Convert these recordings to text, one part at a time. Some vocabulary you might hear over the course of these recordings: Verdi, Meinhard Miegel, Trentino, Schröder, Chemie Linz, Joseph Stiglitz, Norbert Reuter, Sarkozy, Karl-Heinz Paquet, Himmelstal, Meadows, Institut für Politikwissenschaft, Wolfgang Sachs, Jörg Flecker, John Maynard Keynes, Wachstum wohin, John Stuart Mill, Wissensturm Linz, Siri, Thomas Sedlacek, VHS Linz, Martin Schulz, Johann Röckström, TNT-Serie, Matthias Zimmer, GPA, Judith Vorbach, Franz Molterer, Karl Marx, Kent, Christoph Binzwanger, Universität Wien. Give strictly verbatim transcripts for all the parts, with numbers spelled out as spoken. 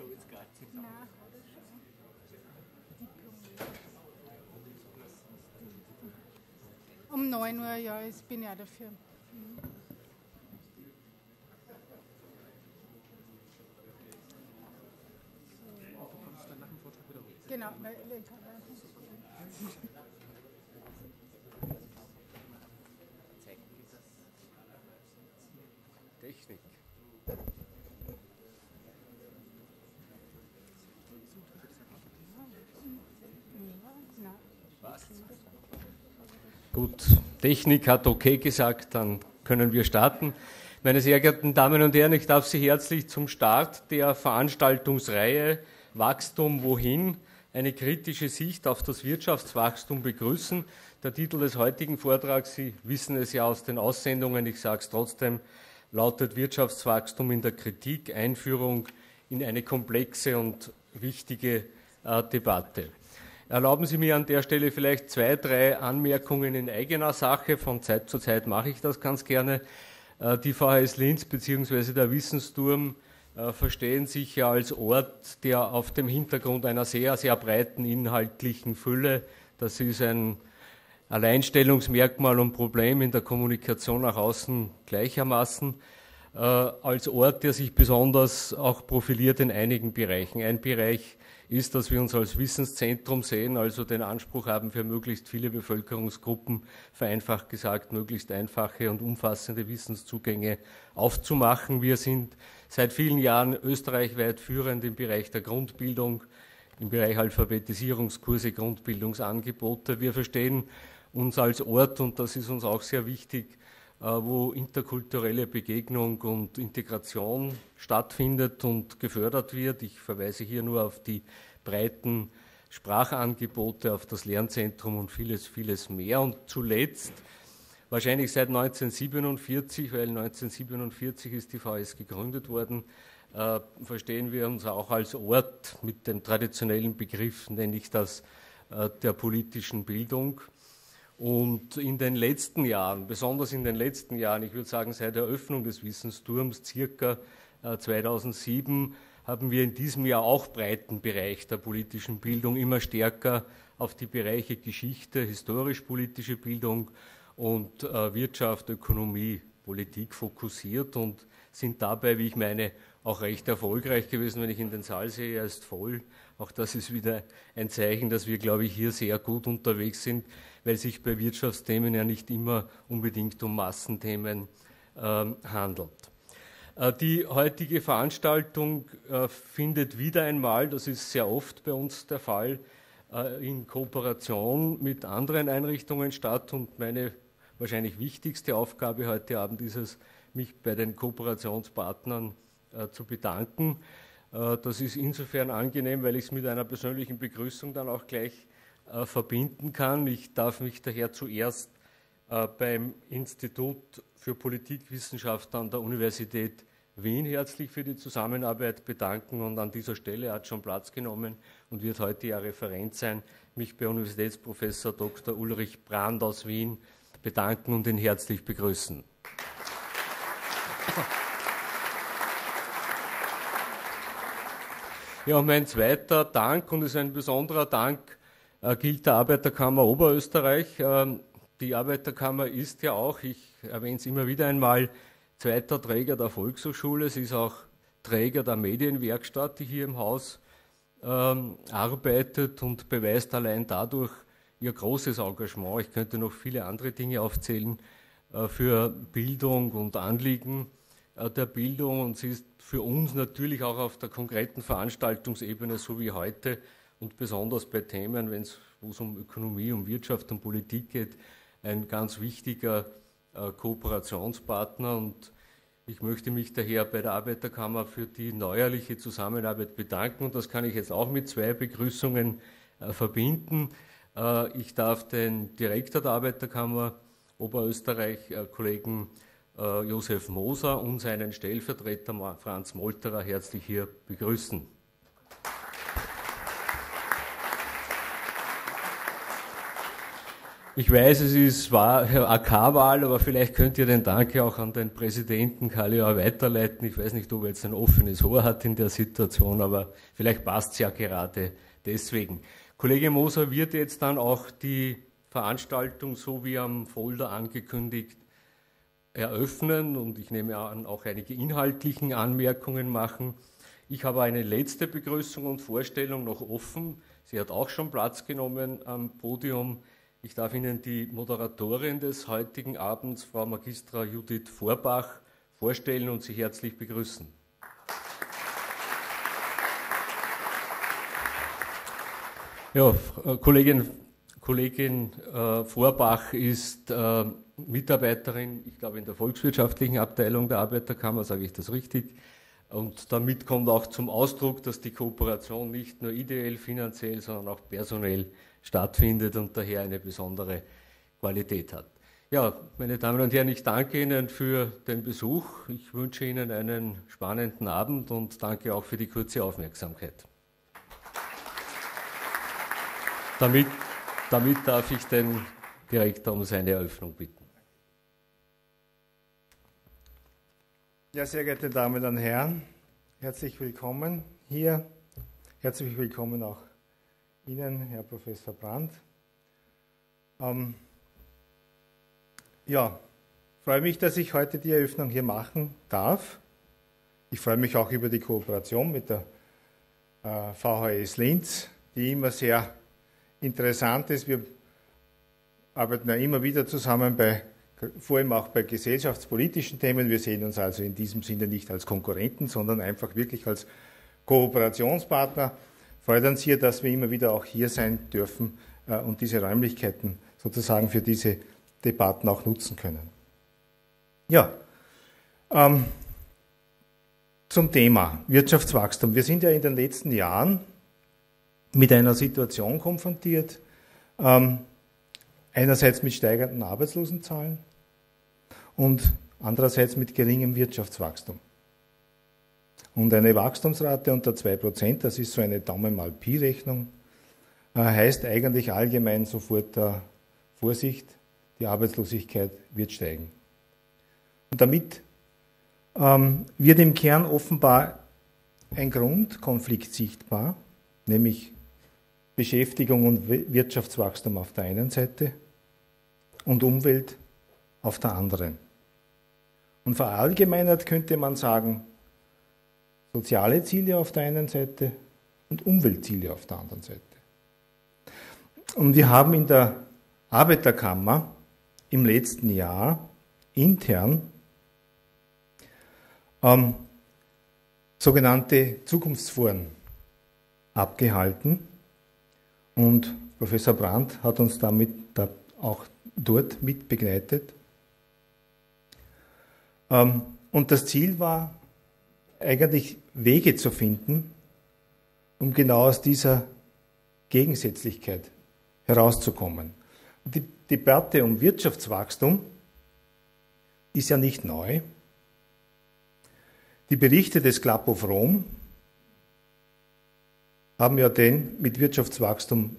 Absolut gar nichts. Nein, oder schon. Diplomiert. Um neun Uhr, ja, ich bin ja dafür. Mhm. Du kommst dann nach dem Vortrag wieder hoch. Genau. Technik. Gut, Technik hat okay gesagt, dann können wir starten. Meine sehr geehrten Damen und Herren, ich darf Sie herzlich zum Start der Veranstaltungsreihe Wachstum wohin? Eine kritische Sicht auf das Wirtschaftswachstum begrüßen. Der Titel des heutigen Vortrags, Sie wissen es ja aus den Aussendungen, ich sage es trotzdem, lautet Wirtschaftswachstum in der Kritik, Einführung in eine komplexe und wichtige äh, Debatte. Erlauben Sie mir an der Stelle vielleicht zwei, drei Anmerkungen in eigener Sache. Von Zeit zu Zeit mache ich das ganz gerne. Äh, die V H S Linz bzw. der Wissensturm äh, verstehen sich ja als Ort, der auf dem Hintergrund einer sehr, sehr breiten inhaltlichen Fülle, das ist ein Alleinstellungsmerkmal und Problem in der Kommunikation nach außen gleichermaßen, äh, als Ort, der sich besonders auch profiliert in einigen Bereichen. Ein Bereich ist, dass wir uns als Wissenszentrum sehen, also den Anspruch haben, für möglichst viele Bevölkerungsgruppen, vereinfacht gesagt, möglichst einfache und umfassende Wissenszugänge aufzumachen. Wir sind seit vielen Jahren österreichweit führend im Bereich der Grundbildung, im Bereich Alphabetisierungskurse, Grundbildungsangebote. Wir verstehen uns als Ort, und das ist uns auch sehr wichtig, wo interkulturelle Begegnung und Integration stattfindet und gefördert wird. Ich verweise hier nur auf die breiten Sprachangebote, auf das Lernzentrum und vieles, vieles mehr. Und zuletzt, wahrscheinlich seit neunzehnhundertsiebenundvierzig, weil neunzehnhundertsiebenundvierzig ist die V H S gegründet worden, Äh, verstehen wir uns auch als Ort mit dem traditionellen Begriff, nenne ich das, äh, der politischen Bildung. Und in den letzten Jahren, besonders in den letzten Jahren, ich würde sagen seit der Eröffnung des Wissensturms, circa äh, zweitausendsieben, haben wir in diesem Jahr auch breiten Bereich der politischen Bildung immer stärker auf die Bereiche Geschichte, historisch-politische Bildung und äh, Wirtschaft, Ökonomie, Politik fokussiert und sind dabei, wie ich meine, auch recht erfolgreich gewesen. Wenn ich in den Saal sehe, er ist voll. Auch das ist wieder ein Zeichen, dass wir, glaube ich, hier sehr gut unterwegs sind, weil sich bei Wirtschaftsthemen ja nicht immer unbedingt um Massenthemen ähm, handelt. Äh, die heutige Veranstaltung äh, findet wieder einmal, das ist sehr oft bei uns der Fall, äh, in Kooperation mit anderen Einrichtungen statt. Und meine wahrscheinlich wichtigste Aufgabe heute Abend ist es, mich bei den Kooperationspartnern zu bedanken. Das ist insofern angenehm, weil ich es mit einer persönlichen Begrüßung dann auch gleich verbinden kann. Ich darf mich daher zuerst beim Institut für Politikwissenschaft an der Universität Wien herzlich für die Zusammenarbeit bedanken und an dieser Stelle hat schon Platz genommen und wird heute ja Referent sein, mich bei Universitätsprofessor Doktor Ulrich Brand aus Wien bedanken und ihn herzlich begrüßen. Ja, mein zweiter Dank, und es ist ein besonderer Dank, äh, gilt der Arbeiterkammer Oberösterreich. Ähm, die Arbeiterkammer ist ja auch, ich erwähne es immer wieder einmal, zweiter Träger der Volkshochschule. Sie ist auch Träger der Medienwerkstatt, die hier im Haus ähm, arbeitet und beweist allein dadurch ihr großes Engagement. Ich könnte noch viele andere Dinge aufzählen äh, für Bildung und Anliegen der Bildung, und sie ist für uns natürlich auch auf der konkreten Veranstaltungsebene, so wie heute und besonders bei Themen, wenn es wo es um Ökonomie, um Wirtschaft und Politik geht, ein ganz wichtiger äh, Kooperationspartner. Und ich möchte mich daher bei der Arbeiterkammer für die neuerliche Zusammenarbeit bedanken, und das kann ich jetzt auch mit zwei Begrüßungen äh, verbinden. Äh, ich darf den Direktor der Arbeiterkammer Oberösterreich, äh, Kollegen Josef Moser, und seinen Stellvertreter Franz Molterer herzlich hier begrüßen. Ich weiß, es ist A K-Wahl, aber vielleicht könnt ihr den Dank auch an den Präsidenten Kallior weiterleiten. Ich weiß nicht, ob er jetzt ein offenes Ohr hat in der Situation, aber vielleicht passt es ja gerade deswegen. Kollege Moser wird jetzt dann auch die Veranstaltung, so wie am Folder angekündigt, eröffnen und ich nehme an, auch einige inhaltlichen Anmerkungen machen. Ich habe eine letzte Begrüßung und Vorstellung noch offen. Sie hat auch schon Platz genommen am Podium. Ich darf Ihnen die Moderatorin des heutigen Abends, Frau Magistra Judith Vorbach, vorstellen und Sie herzlich begrüßen. Ja, Kollegin, Kollegin äh, Vorbach ist äh, Mitarbeiterin, ich glaube, in der volkswirtschaftlichen Abteilung der Arbeiterkammer, sage ich das richtig. Und damit kommt auch zum Ausdruck, dass die Kooperation nicht nur ideell, finanziell, sondern auch personell stattfindet und daher eine besondere Qualität hat. Ja, meine Damen und Herren, ich danke Ihnen für den Besuch. Ich wünsche Ihnen einen spannenden Abend und danke auch für die kurze Aufmerksamkeit. Damit, damit darf ich den Direktor um seine Eröffnung bitten. Ja, sehr geehrte Damen und Herren, herzlich willkommen hier, herzlich willkommen auch Ihnen, Herr Professor Brand. Ähm, ja, freue mich, dass ich heute die Eröffnung hier machen darf. Ich freue mich auch über die Kooperation mit der äh, V H S Linz, die immer sehr interessant ist. Wir arbeiten ja immer wieder zusammen bei vor allem auch bei gesellschaftspolitischen Themen. Wir sehen uns also in diesem Sinne nicht als Konkurrenten, sondern einfach wirklich als Kooperationspartner. Freut uns hier, dass wir immer wieder auch hier sein dürfen und diese Räumlichkeiten sozusagen für diese Debatten auch nutzen können. Ja, ähm, zum Thema Wirtschaftswachstum. Wir sind ja in den letzten Jahren mit einer Situation konfrontiert, ähm, einerseits mit steigenden Arbeitslosenzahlen und andererseits mit geringem Wirtschaftswachstum. Und eine Wachstumsrate unter zwei Prozent, das ist so eine Daumen-mal-Pi-Rechnung, heißt eigentlich allgemein sofort äh, Vorsicht, die Arbeitslosigkeit wird steigen. Und damit ähm, wird im Kern offenbar ein Grundkonflikt sichtbar, nämlich Beschäftigung und Wirtschaftswachstum auf der einen Seite und Umwelt auf der anderen. Und verallgemeinert könnte man sagen, soziale Ziele auf der einen Seite und Umweltziele auf der anderen Seite. Und wir haben in der Arbeiterkammer im letzten Jahr intern ähm, sogenannte Zukunftsforen abgehalten. Und Professor Brand hat uns damit da auch dort mit begleitet. Ähm, und das Ziel war, eigentlich Wege zu finden, um genau aus dieser Gegensätzlichkeit herauszukommen. Die Debatte um Wirtschaftswachstum ist ja nicht neu. Die Berichte des Club of Rome haben ja den mit Wirtschaftswachstum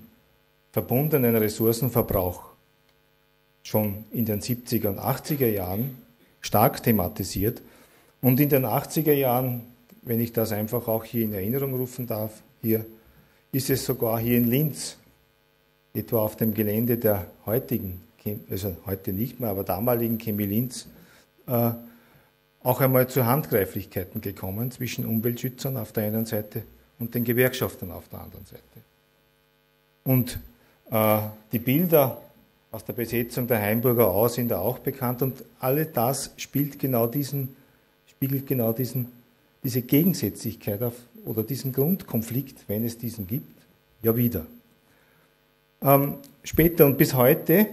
verbundenen Ressourcenverbrauch schon in den siebziger und achtziger Jahren stark thematisiert. Und in den achtziger Jahren, wenn ich das einfach auch hier in Erinnerung rufen darf, hier ist es sogar hier in Linz, etwa auf dem Gelände der heutigen, also heute nicht mehr, aber damaligen Chemie Linz, äh, auch einmal zu Handgreiflichkeiten gekommen zwischen Umweltschützern auf der einen Seite und den Gewerkschaftern auf der anderen Seite. Und äh, die Bilder aus der Besetzung der Heimburger Au sind da auch bekannt und alle das spielt genau diesen spiegelt genau diesen, diese Gegensätzlichkeit auf, oder diesen Grundkonflikt, wenn es diesen gibt, ja wieder. Ähm, später und bis heute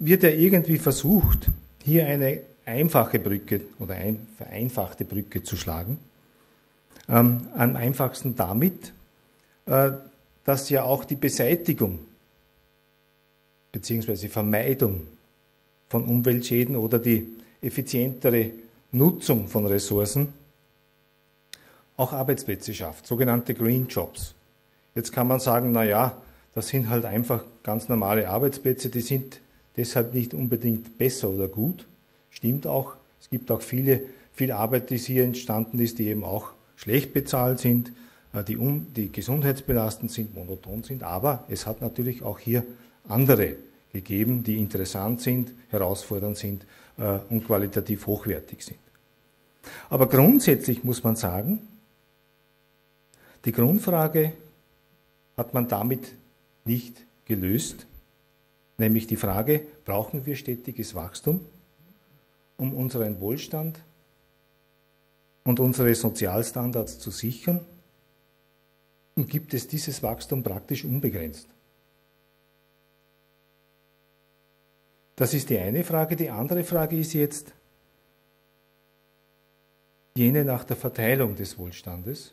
wird ja irgendwie versucht, hier eine einfache Brücke oder eine vereinfachte Brücke zu schlagen. Ähm, am einfachsten damit, äh, dass ja auch die Beseitigung bzw. Vermeidung von Umweltschäden oder die effizientere Nutzung von Ressourcen auch Arbeitsplätze schafft, sogenannte Green Jobs. Jetzt kann man sagen, naja, das sind halt einfach ganz normale Arbeitsplätze, die sind deshalb nicht unbedingt besser oder gut. Stimmt auch. Es gibt auch viele, viel Arbeit, die hier entstanden ist, die eben auch schlecht bezahlt sind, die, um, die gesundheitsbelastend sind, monoton sind. Aber es hat natürlich auch hier andere gegeben, die interessant sind, herausfordernd sind äh, und qualitativ hochwertig sind. Aber grundsätzlich muss man sagen, die Grundfrage hat man damit nicht gelöst, nämlich die Frage, brauchen wir stetiges Wachstum, um unseren Wohlstand und unsere Sozialstandards zu sichern, und gibt es dieses Wachstum praktisch unbegrenzt? Das ist die eine Frage. Die andere Frage ist jetzt jene nach der Verteilung des Wohlstandes,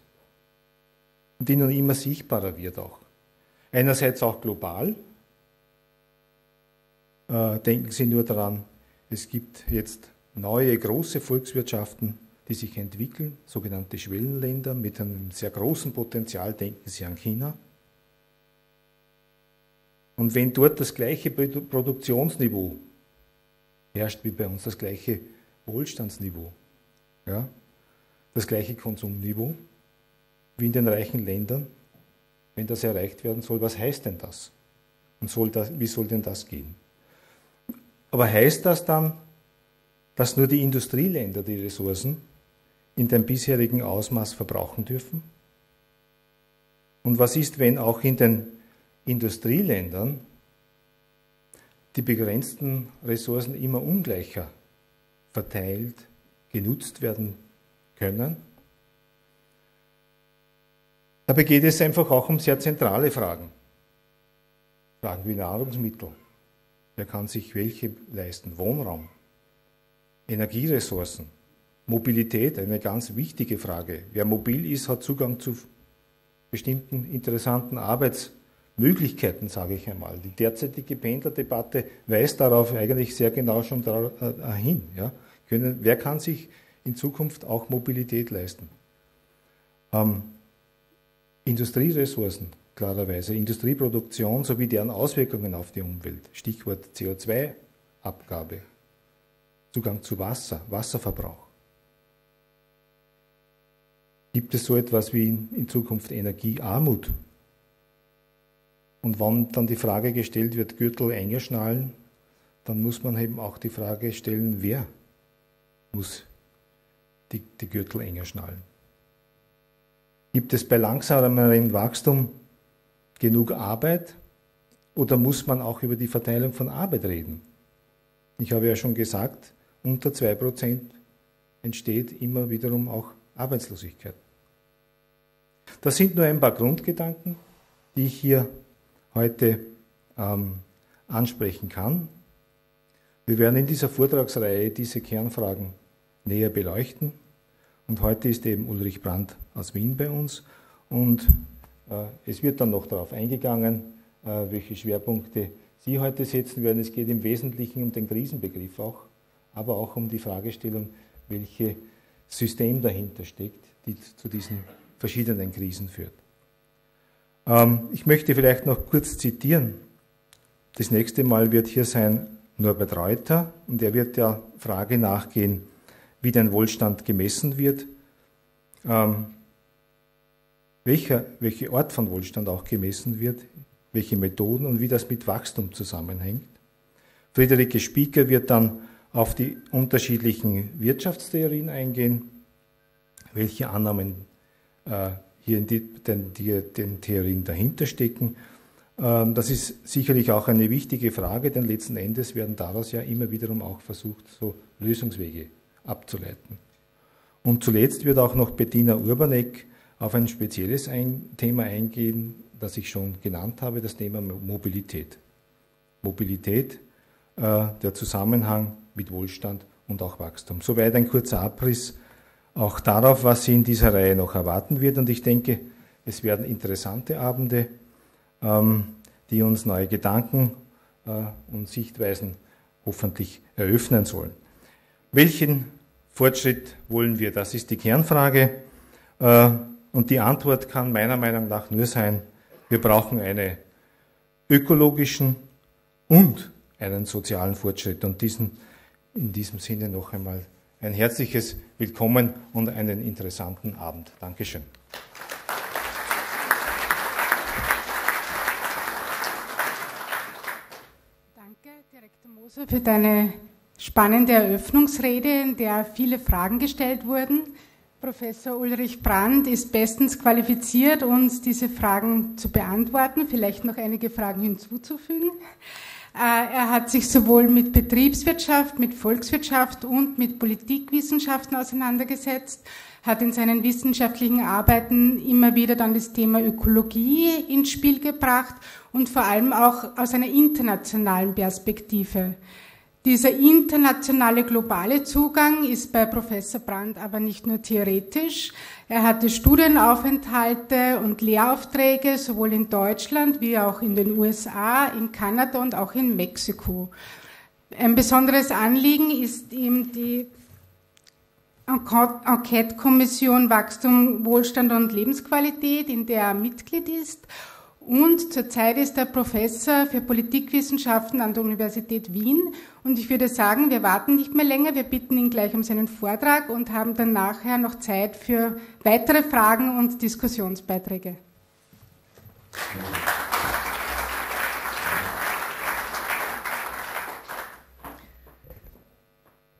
die nun immer sichtbarer wird auch. Einerseits auch global. Äh, denken Sie nur daran, es gibt jetzt neue große Volkswirtschaften, die sich entwickeln, sogenannte Schwellenländer mit einem sehr großen Potenzial, denken Sie an China. Und wenn dort das gleiche Produktionsniveau herrscht wie bei uns, das gleiche Wohlstandsniveau, ja, das gleiche Konsumniveau wie in den reichen Ländern, wenn das erreicht werden soll, was heißt denn das? Und soll das, wie soll denn das gehen? Aber heißt das dann, dass nur die Industrieländer die Ressourcen in dem bisherigen Ausmaß verbrauchen dürfen? Und was ist, wenn auch in den Industrieländern die begrenzten Ressourcen immer ungleicher verteilt, genutzt werden können? Dabei geht es einfach auch um sehr zentrale Fragen. Fragen wie Nahrungsmittel. Wer kann sich welche leisten? Wohnraum, Energieressourcen, Mobilität, eine ganz wichtige Frage. Wer mobil ist, hat Zugang zu bestimmten interessanten Arbeitsmöglichkeiten, sage ich einmal. Die derzeitige Pendlerdebatte weist darauf eigentlich sehr genau schon hin. Ja? Können, wer kann sich in Zukunft auch Mobilität leisten? Ähm, Industrieressourcen, klarerweise, Industrieproduktion sowie deren Auswirkungen auf die Umwelt. Stichwort C O zwei Abgabe, Zugang zu Wasser, Wasserverbrauch. Gibt es so etwas wie in, in Zukunft Energiearmut? Und wenn dann die Frage gestellt wird, Gürtel enger schnallen, dann muss man eben auch die Frage stellen, wer muss die, die Gürtel enger schnallen? Gibt es bei langsamerem Wachstum genug Arbeit oder muss man auch über die Verteilung von Arbeit reden? Ich habe ja schon gesagt, unter zwei Prozent entsteht immer wiederum auch Arbeitslosigkeit. Das sind nur ein paar Grundgedanken, die ich hier heute ähm, ansprechen kann. Wir werden in dieser Vortragsreihe diese Kernfragen näher beleuchten. Und heute ist eben Ulrich Brand aus Wien bei uns und äh, es wird dann noch darauf eingegangen, äh, welche Schwerpunkte Sie heute setzen werden. Es geht im Wesentlichen um den Krisenbegriff auch, aber auch um die Fragestellung, welches System dahinter steckt, die zu diesen verschiedenen Krisen führt. Ähm, ich möchte vielleicht noch kurz zitieren. Das nächste Mal wird hier sein Norbert Reuter und er wird der Frage nachgehen, wie dein Wohlstand gemessen wird, ähm, welcher, welche Art von Wohlstand auch gemessen wird, welche Methoden und wie das mit Wachstum zusammenhängt. Friederike Spieker wird dann auf die unterschiedlichen Wirtschaftstheorien eingehen, welche Annahmen äh, hier in die, den, die, den Theorien dahinter stecken. Ähm, das ist sicherlich auch eine wichtige Frage, denn letzten Endes werden daraus ja immer wiederum auch versucht, so Lösungswege abzuleiten. Und zuletzt wird auch noch Bettina Urbanek auf ein spezielles ein Thema eingehen, das ich schon genannt habe, das Thema Mobilität. Mobilität, äh, der Zusammenhang mit Wohlstand und auch Wachstum. Soweit ein kurzer Abriss auch darauf, was Sie in dieser Reihe noch erwarten wird. Und ich denke, es werden interessante Abende, ähm, die uns neue Gedanken äh, und Sichtweisen hoffentlich eröffnen sollen. Welchen Fortschritt wollen wir? Das ist die Kernfrage. Und die Antwort kann meiner Meinung nach nur sein, wir brauchen einen ökologischen und einen sozialen Fortschritt. Und diesen, in diesem Sinne noch einmal ein herzliches Willkommen und einen interessanten Abend. Dankeschön. Danke, Direktor Moser, für deine spannende Eröffnungsrede, in der viele Fragen gestellt wurden. Professor Ulrich Brand ist bestens qualifiziert, uns diese Fragen zu beantworten, vielleicht noch einige Fragen hinzuzufügen. Er hat sich sowohl mit Betriebswirtschaft, mit Volkswirtschaft und mit Politikwissenschaften auseinandergesetzt, hat in seinen wissenschaftlichen Arbeiten immer wieder dann das Thema Ökologie ins Spiel gebracht und vor allem auch aus einer internationalen Perspektive. Dieser internationale globale Zugang ist bei Professor Brand aber nicht nur theoretisch. Er hatte Studienaufenthalte und Lehraufträge sowohl in Deutschland wie auch in den U S A, in Kanada und auch in Mexiko. Ein besonderes Anliegen ist ihm die Enquete-Kommission Wachstum, Wohlstand und Lebensqualität, in der er Mitglied ist. Und zurzeit ist er Professor für Politikwissenschaften an der Universität Wien. Und ich würde sagen, wir warten nicht mehr länger. Wir bitten ihn gleich um seinen Vortrag und haben dann nachher noch Zeit für weitere Fragen und Diskussionsbeiträge.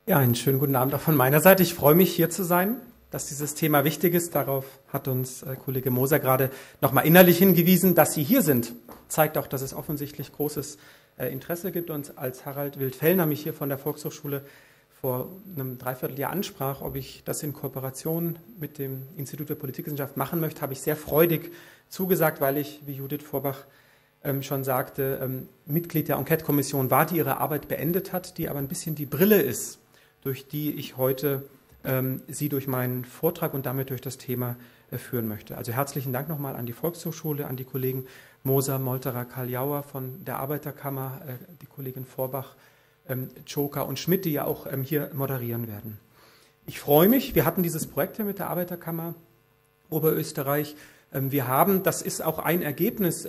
Ja, einen schönen guten Abend auch von meiner Seite. Ich freue mich, hier zu sein. Dass dieses Thema wichtig ist, darauf hat uns Kollege Moser gerade nochmal innerlich hingewiesen, dass Sie hier sind. Zeigt auch, dass es offensichtlich großes Interesse gibt. Und als Harald Wildfellner mich hier von der Volkshochschule vor einem Dreivierteljahr ansprach, ob ich das in Kooperation mit dem Institut für Politikwissenschaft machen möchte, habe ich sehr freudig zugesagt, weil ich, wie Judith Vorbach schon sagte, Mitglied der Enquete-Kommission war, die ihre Arbeit beendet hat, die aber ein bisschen die Brille ist, durch die ich heute Sie durch meinen Vortrag und damit durch das Thema führen möchte. Also herzlichen Dank nochmal an die Volkshochschule, an die Kollegen Moser, Molterer, Kaljauer von der Arbeiterkammer, die Kollegin Vorbach, Tschoker und Schmidt, die ja auch hier moderieren werden. Ich freue mich, wir hatten dieses Projekt hier mit der Arbeiterkammer Oberösterreich. Wir haben, das ist auch ein Ergebnis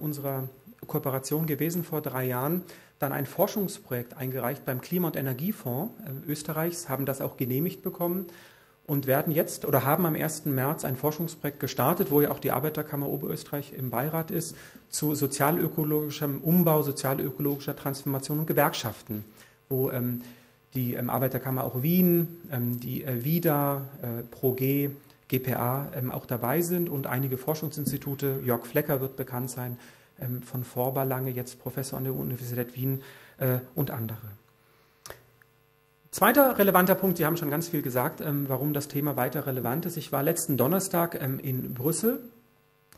unserer Kooperation gewesen vor drei Jahren, dann ein Forschungsprojekt eingereicht beim Klima- und Energiefonds Österreichs, haben das auch genehmigt bekommen und werden jetzt oder haben am ersten März ein Forschungsprojekt gestartet, wo ja auch die Arbeiterkammer Oberösterreich im Beirat ist, zu sozialökologischem Umbau, sozialökologischer Transformation und Gewerkschaften, wo ähm, die ähm, Arbeiterkammer auch Wien, ähm, die äh, WIDA, äh, ProG, G P A ähm, auch dabei sind und einige Forschungsinstitute, Jörg Flecker wird bekannt sein, von Vorbar lange, jetzt Professor an der Universität Wien äh, und andere. Zweiter relevanter Punkt, Sie haben schon ganz viel gesagt, ähm, warum das Thema weiter relevant ist. Ich war letzten Donnerstag ähm, in Brüssel,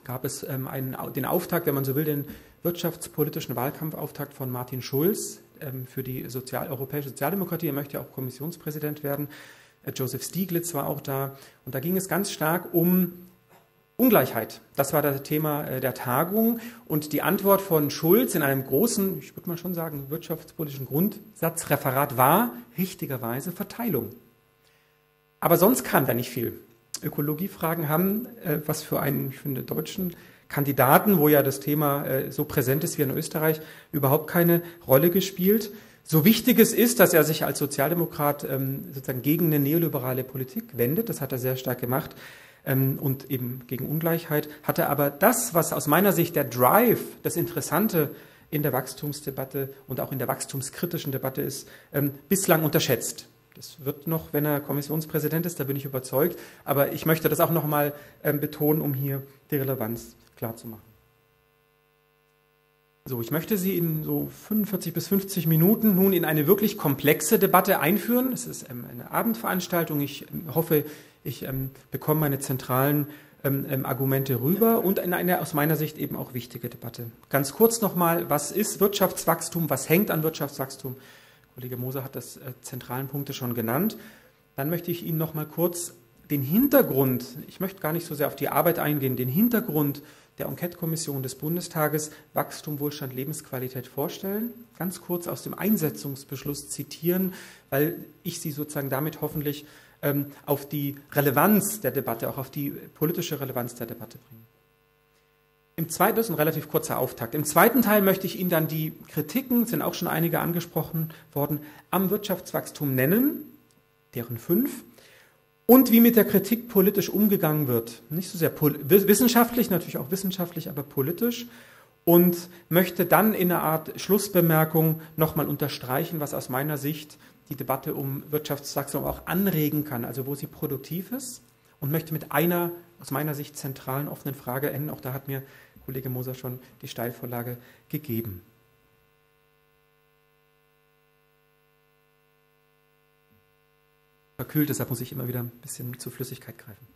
gab es ähm, einen, den Auftakt, wenn man so will, den wirtschaftspolitischen Wahlkampfauftakt von Martin Schulz ähm, für die Sozial- europäische Sozialdemokratie. Er möchte ja auch Kommissionspräsident werden. Äh, Joseph Stiglitz war auch da. Und da ging es ganz stark um Ungleichheit, das war das Thema der Tagung und die Antwort von Schulz in einem großen, ich würde mal schon sagen, wirtschaftspolitischen Grundsatzreferat war richtigerweise Verteilung. Aber sonst kam da nicht viel. Ökologiefragen haben, äh, was für einen, ich finde, deutschen Kandidaten, wo ja das Thema äh, so präsent ist wie in Österreich, überhaupt keine Rolle gespielt. So wichtig es ist, dass er sich als Sozialdemokrat ähm, sozusagen gegen eine neoliberale Politik wendet, das hat er sehr stark gemacht, und eben gegen Ungleichheit, hatte aber das, was aus meiner Sicht der Drive, das Interessante in der Wachstumsdebatte und auch in der wachstumskritischen Debatte ist, bislang unterschätzt. Das wird noch, wenn er Kommissionspräsident ist, da bin ich überzeugt, aber ich möchte das auch nochmal betonen, um hier die Relevanz klarzumachen. So, ich möchte Sie in so fünfundvierzig bis fünfzig Minuten nun in eine wirklich komplexe Debatte einführen. Es ist eine Abendveranstaltung, ich hoffe, ich ähm, bekomme meine zentralen ähm, ähm, Argumente rüber und in eine aus meiner Sicht eben auch wichtige Debatte. Ganz kurz nochmal, was ist Wirtschaftswachstum, was hängt an Wirtschaftswachstum? Kollege Moser hat das äh, zentralen Punkte schon genannt. Dann möchte ich Ihnen nochmal kurz den Hintergrund, ich möchte gar nicht so sehr auf die Arbeit eingehen, den Hintergrund der Enquete-Kommission des Bundestages Wachstum, Wohlstand, Lebensqualität vorstellen. Ganz kurz aus dem Einsetzungsbeschluss zitieren, weil ich Sie sozusagen damit hoffentlich auf die Relevanz der Debatte, auch auf die politische Relevanz der Debatte bringen. Im zweiten, das ist ein relativ kurzer Auftakt. Im zweiten Teil möchte ich Ihnen dann die Kritiken, sind auch schon einige angesprochen worden, am Wirtschaftswachstum nennen, deren fünf, und wie mit der Kritik politisch umgegangen wird. Nicht so sehr wissenschaftlich, natürlich auch wissenschaftlich, aber politisch. Und möchte dann in einer Art Schlussbemerkung nochmal unterstreichen, was aus meiner Sicht die Debatte um Wirtschaftswachstum auch anregen kann, also wo sie produktiv ist, und möchte mit einer aus meiner Sicht zentralen offenen Frage enden. Auch da hat mir Kollege Moser schon die Steilvorlage gegeben. Verkühlt, deshalb muss ich immer wieder ein bisschen zur Flüssigkeit greifen.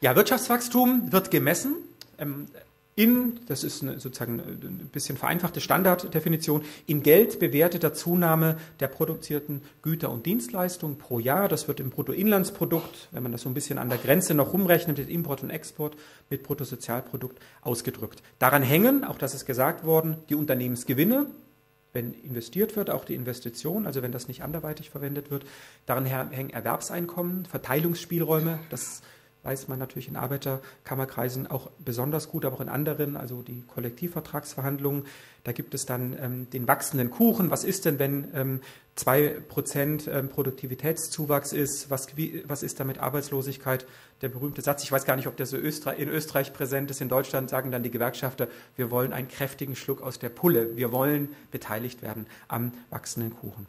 Ja, Wirtschaftswachstum wird gemessen ähm, in, das ist eine, sozusagen ein bisschen vereinfachte Standarddefinition, in Geld bewerteter Zunahme der produzierten Güter und Dienstleistungen pro Jahr. Das wird im Bruttoinlandsprodukt, wenn man das so ein bisschen an der Grenze noch rumrechnet, mit Import und Export, mit Bruttosozialprodukt ausgedrückt. Daran hängen, auch das ist gesagt worden, die Unternehmensgewinne, wenn investiert wird, auch die Investition, also wenn das nicht anderweitig verwendet wird. Daran hängen Erwerbseinkommen, Verteilungsspielräume, das weiß man natürlich in Arbeiterkammerkreisen auch besonders gut, aber auch in anderen, also die Kollektivvertragsverhandlungen. Da gibt es dann ähm, den wachsenden Kuchen. Was ist denn, wenn ähm, zwei Prozent ähm, Produktivitätszuwachs ist? Was, wie, was ist da mit Arbeitslosigkeit? Der berühmte Satz, ich weiß gar nicht, ob der so Öster- in Österreich präsent ist. In Deutschland sagen dann die Gewerkschafter, wir wollen einen kräftigen Schluck aus der Pulle. Wir wollen beteiligt werden am wachsenden Kuchen.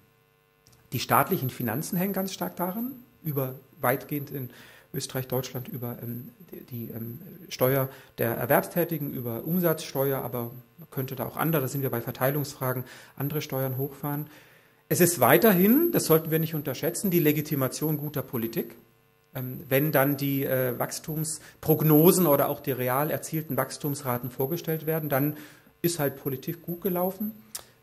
Die staatlichen Finanzen hängen ganz stark daran, über weitgehend in Österreich, Deutschland über ähm, die ähm, Steuer der Erwerbstätigen, über Umsatzsteuer, aber man könnte da auch andere, da sind wir bei Verteilungsfragen, andere Steuern hochfahren. Es ist weiterhin, das sollten wir nicht unterschätzen, die Legitimation guter Politik. Ähm, wenn dann die äh, Wachstumsprognosen oder auch die real erzielten Wachstumsraten vorgestellt werden, dann ist halt Politik gut gelaufen.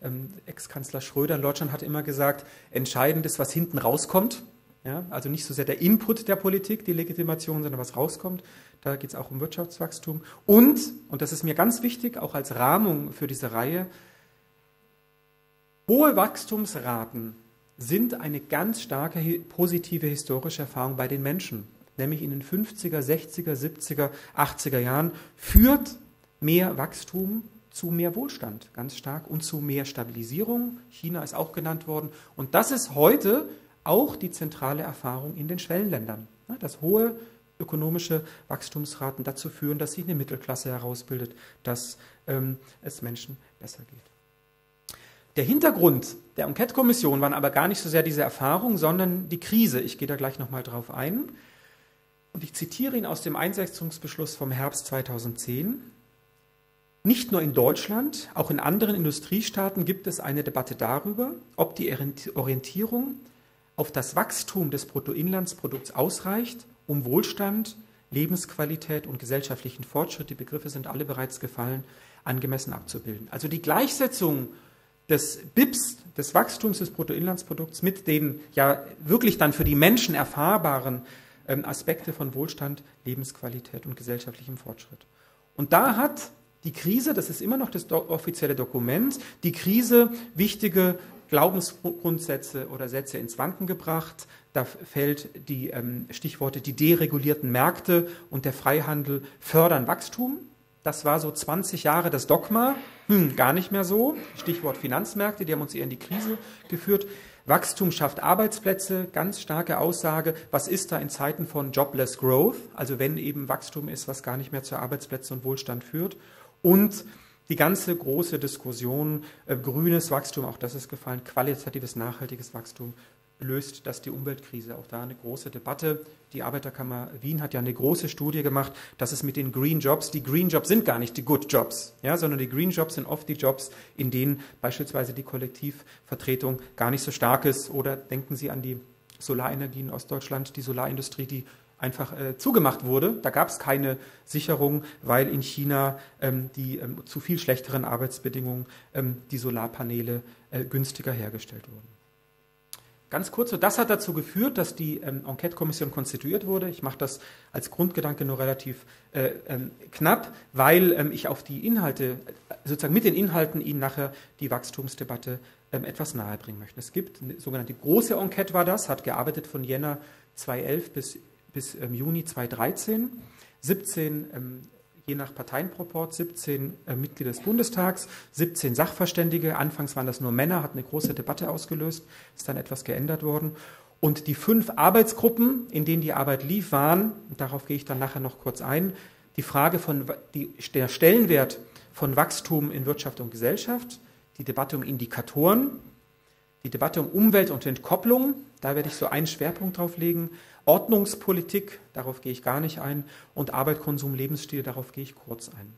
Ähm, Ex-Kanzler Schröder in Deutschland hat immer gesagt, entscheidend ist, was hinten rauskommt. Ja, also nicht so sehr der Input der Politik, die Legitimation, sondern was rauskommt. Da geht es auch um Wirtschaftswachstum. Und, und das ist mir ganz wichtig, auch als Rahmung für diese Reihe, hohe Wachstumsraten sind eine ganz starke positive historische Erfahrung bei den Menschen. Nämlich in den fünfziger, sechziger, siebziger, achtziger Jahren führt mehr Wachstum zu mehr Wohlstand, ganz stark, und zu mehr Stabilisierung. China ist auch genannt worden. Und das ist heute auch die zentrale Erfahrung in den Schwellenländern, dass hohe ökonomische Wachstumsraten dazu führen, dass sich eine Mittelklasse herausbildet, dass ähm, es Menschen besser geht. Der Hintergrund der Enquete-Kommission waren aber gar nicht so sehr diese Erfahrung, sondern die Krise. Ich gehe da gleich nochmal drauf ein. Und ich zitiere ihn aus dem Einsetzungsbeschluss vom Herbst zweitausendzehn. Nicht nur in Deutschland, auch in anderen Industriestaaten gibt es eine Debatte darüber, ob die Orientierung auf das Wachstum des Bruttoinlandsprodukts ausreicht, um Wohlstand, Lebensqualität und gesellschaftlichen Fortschritt, die Begriffe sind alle bereits gefallen, angemessen abzubilden. Also die Gleichsetzung des B I Ps, des Wachstums des Bruttoinlandsprodukts, mit den ja wirklich dann für die Menschen erfahrbaren ähm, Aspekte von Wohlstand, Lebensqualität und gesellschaftlichem Fortschritt. Und da hat die Krise, das ist immer noch das do- offizielle Dokument, die Krise wichtige Glaubensgrundsätze oder Sätze ins Wanken gebracht. Da fällt die ähm, Stichworte, die deregulierten Märkte und der Freihandel fördern Wachstum. Das war so zwanzig Jahre das Dogma. Hm, gar nicht mehr so. Stichwort Finanzmärkte, die haben uns eher in die Krise geführt. Wachstum schafft Arbeitsplätze, ganz starke Aussage. Was ist da in Zeiten von Jobless Growth? Also wenn eben Wachstum ist, was gar nicht mehr zu Arbeitsplätzen und Wohlstand führt. Und die ganze große Diskussion, äh, grünes Wachstum, auch das ist gefallen, qualitatives, nachhaltiges Wachstum, löst das die Umweltkrise. Auch da eine große Debatte. Die Arbeiterkammer Wien hat ja eine große Studie gemacht, dass es mit den Green Jobs, die Green Jobs sind gar nicht die Good Jobs, ja, sondern die Green Jobs sind oft die Jobs, in denen beispielsweise die Kollektivvertretung gar nicht so stark ist. Oder denken Sie an die Solarenergie in Ostdeutschland, die Solarindustrie, die einfach äh, zugemacht wurde. Da gab es keine Sicherung, weil in China ähm, die ähm, zu viel schlechteren Arbeitsbedingungen ähm, die Solarpaneele äh, günstiger hergestellt wurden. Ganz kurz, so, das hat dazu geführt, dass die ähm, Enquete-Kommission konstituiert wurde. Ich mache das als Grundgedanke nur relativ äh, ähm, knapp, weil ähm, ich auf die Inhalte, sozusagen mit den Inhalten Ihnen nachher die Wachstumsdebatte ähm, etwas nahe bringen möchte. Es gibt eine sogenannte große Enquete, war das, hat gearbeitet von Jänner zweitausendelf bis bis ähm, Juni zweitausenddreizehn, siebzehn ähm, je nach Parteienproport siebzehn äh, Mitglieder des Bundestags, siebzehn Sachverständige. Anfangs waren das nur Männer, hat eine große Debatte ausgelöst, ist dann etwas geändert worden. Und die fünf Arbeitsgruppen, in denen die Arbeit lief, waren, darauf gehe ich dann nachher noch kurz ein, die Frage von die, der Stellenwert von Wachstum in Wirtschaft und Gesellschaft, die Debatte um Indikatoren, die Debatte um Umwelt und Entkopplung, da werde ich so einen Schwerpunkt drauf legen, Ordnungspolitik, darauf gehe ich gar nicht ein, und Arbeit, Konsum, Lebensstil, darauf gehe ich kurz ein.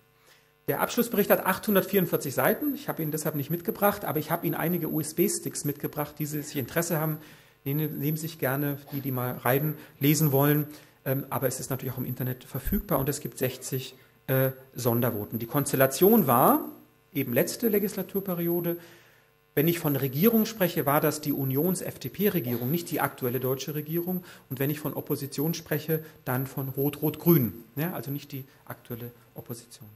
Der Abschlussbericht hat achthundertvierundvierzig Seiten, ich habe ihn deshalb nicht mitgebracht, aber ich habe Ihnen einige U S B-Sticks mitgebracht, die Sie sich Interesse haben, nehmen, nehmen sich gerne, die, die mal rein lesen wollen, ähm, aber es ist natürlich auch im Internet verfügbar und es gibt sechzig äh, Sondervoten. Die Konstellation war, eben letzte Legislaturperiode, wenn ich von Regierung spreche, war das die Unions-F D P-Regierung, nicht die aktuelle deutsche Regierung. Und wenn ich von Opposition spreche, dann von Rot-Rot-Grün, ja, also nicht die aktuelle Opposition.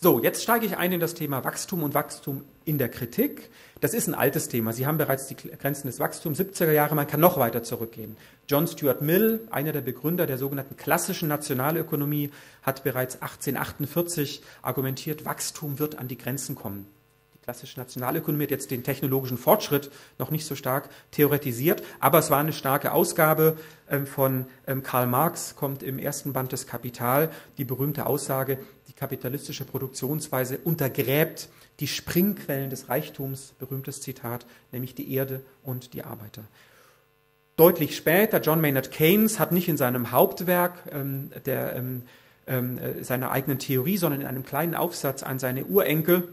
So, jetzt steige ich ein in das Thema Wachstum und Wachstum in der Kritik. Das ist ein altes Thema. Sie haben bereits die Grenzen des Wachstums, siebziger Jahre, man kann noch weiter zurückgehen. John Stuart Mill, einer der Begründer der sogenannten klassischen Nationalökonomie, hat bereits achtzehnhundertachtundvierzig argumentiert, Wachstum wird an die Grenzen kommen. Klassische Nationalökonomie hat jetzt den technologischen Fortschritt noch nicht so stark theoretisiert, aber es war eine starke Ausgabe von Karl Marx, kommt im ersten Band des Kapital die berühmte Aussage, die kapitalistische Produktionsweise untergräbt die Springquellen des Reichtums, berühmtes Zitat, nämlich die Erde und die Arbeiter. Deutlich später, John Maynard Keynes hat nicht in seinem Hauptwerk ähm, der, ähm, äh, seiner eigenen Theorie, sondern in einem kleinen Aufsatz an seine Urenkel,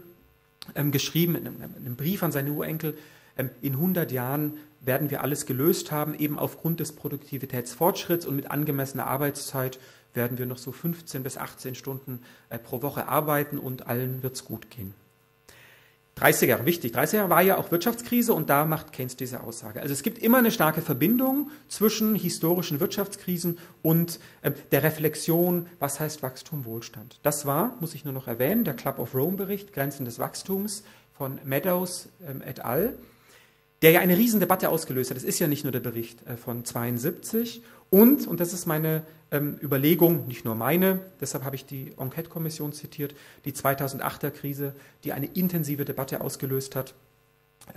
Ähm, geschrieben, in einem, in einem Brief an seine Urenkel, ähm, in hundert Jahren werden wir alles gelöst haben, eben aufgrund des Produktivitätsfortschritts und mit angemessener Arbeitszeit werden wir noch so fünfzehn bis achtzehn Stunden äh, pro Woche arbeiten und allen wird es gut gehen. dreißiger Jahre, wichtig, dreißiger Jahre war ja auch Wirtschaftskrise und da macht Keynes diese Aussage. Also es gibt immer eine starke Verbindung zwischen historischen Wirtschaftskrisen und äh, der Reflexion, was heißt Wachstum, Wohlstand. Das war, muss ich nur noch erwähnen, der Club of Rome Bericht, Grenzen des Wachstums von Meadows ähm, et al., der ja eine Riesendebatte ausgelöst hat. Das ist ja nicht nur der Bericht äh, von zweiundsiebzig und, und das ist meine ähm, Überlegung, nicht nur meine, deshalb habe ich die Enquete-Kommission zitiert, die zweitausendachter Krise, die eine intensive Debatte ausgelöst hat.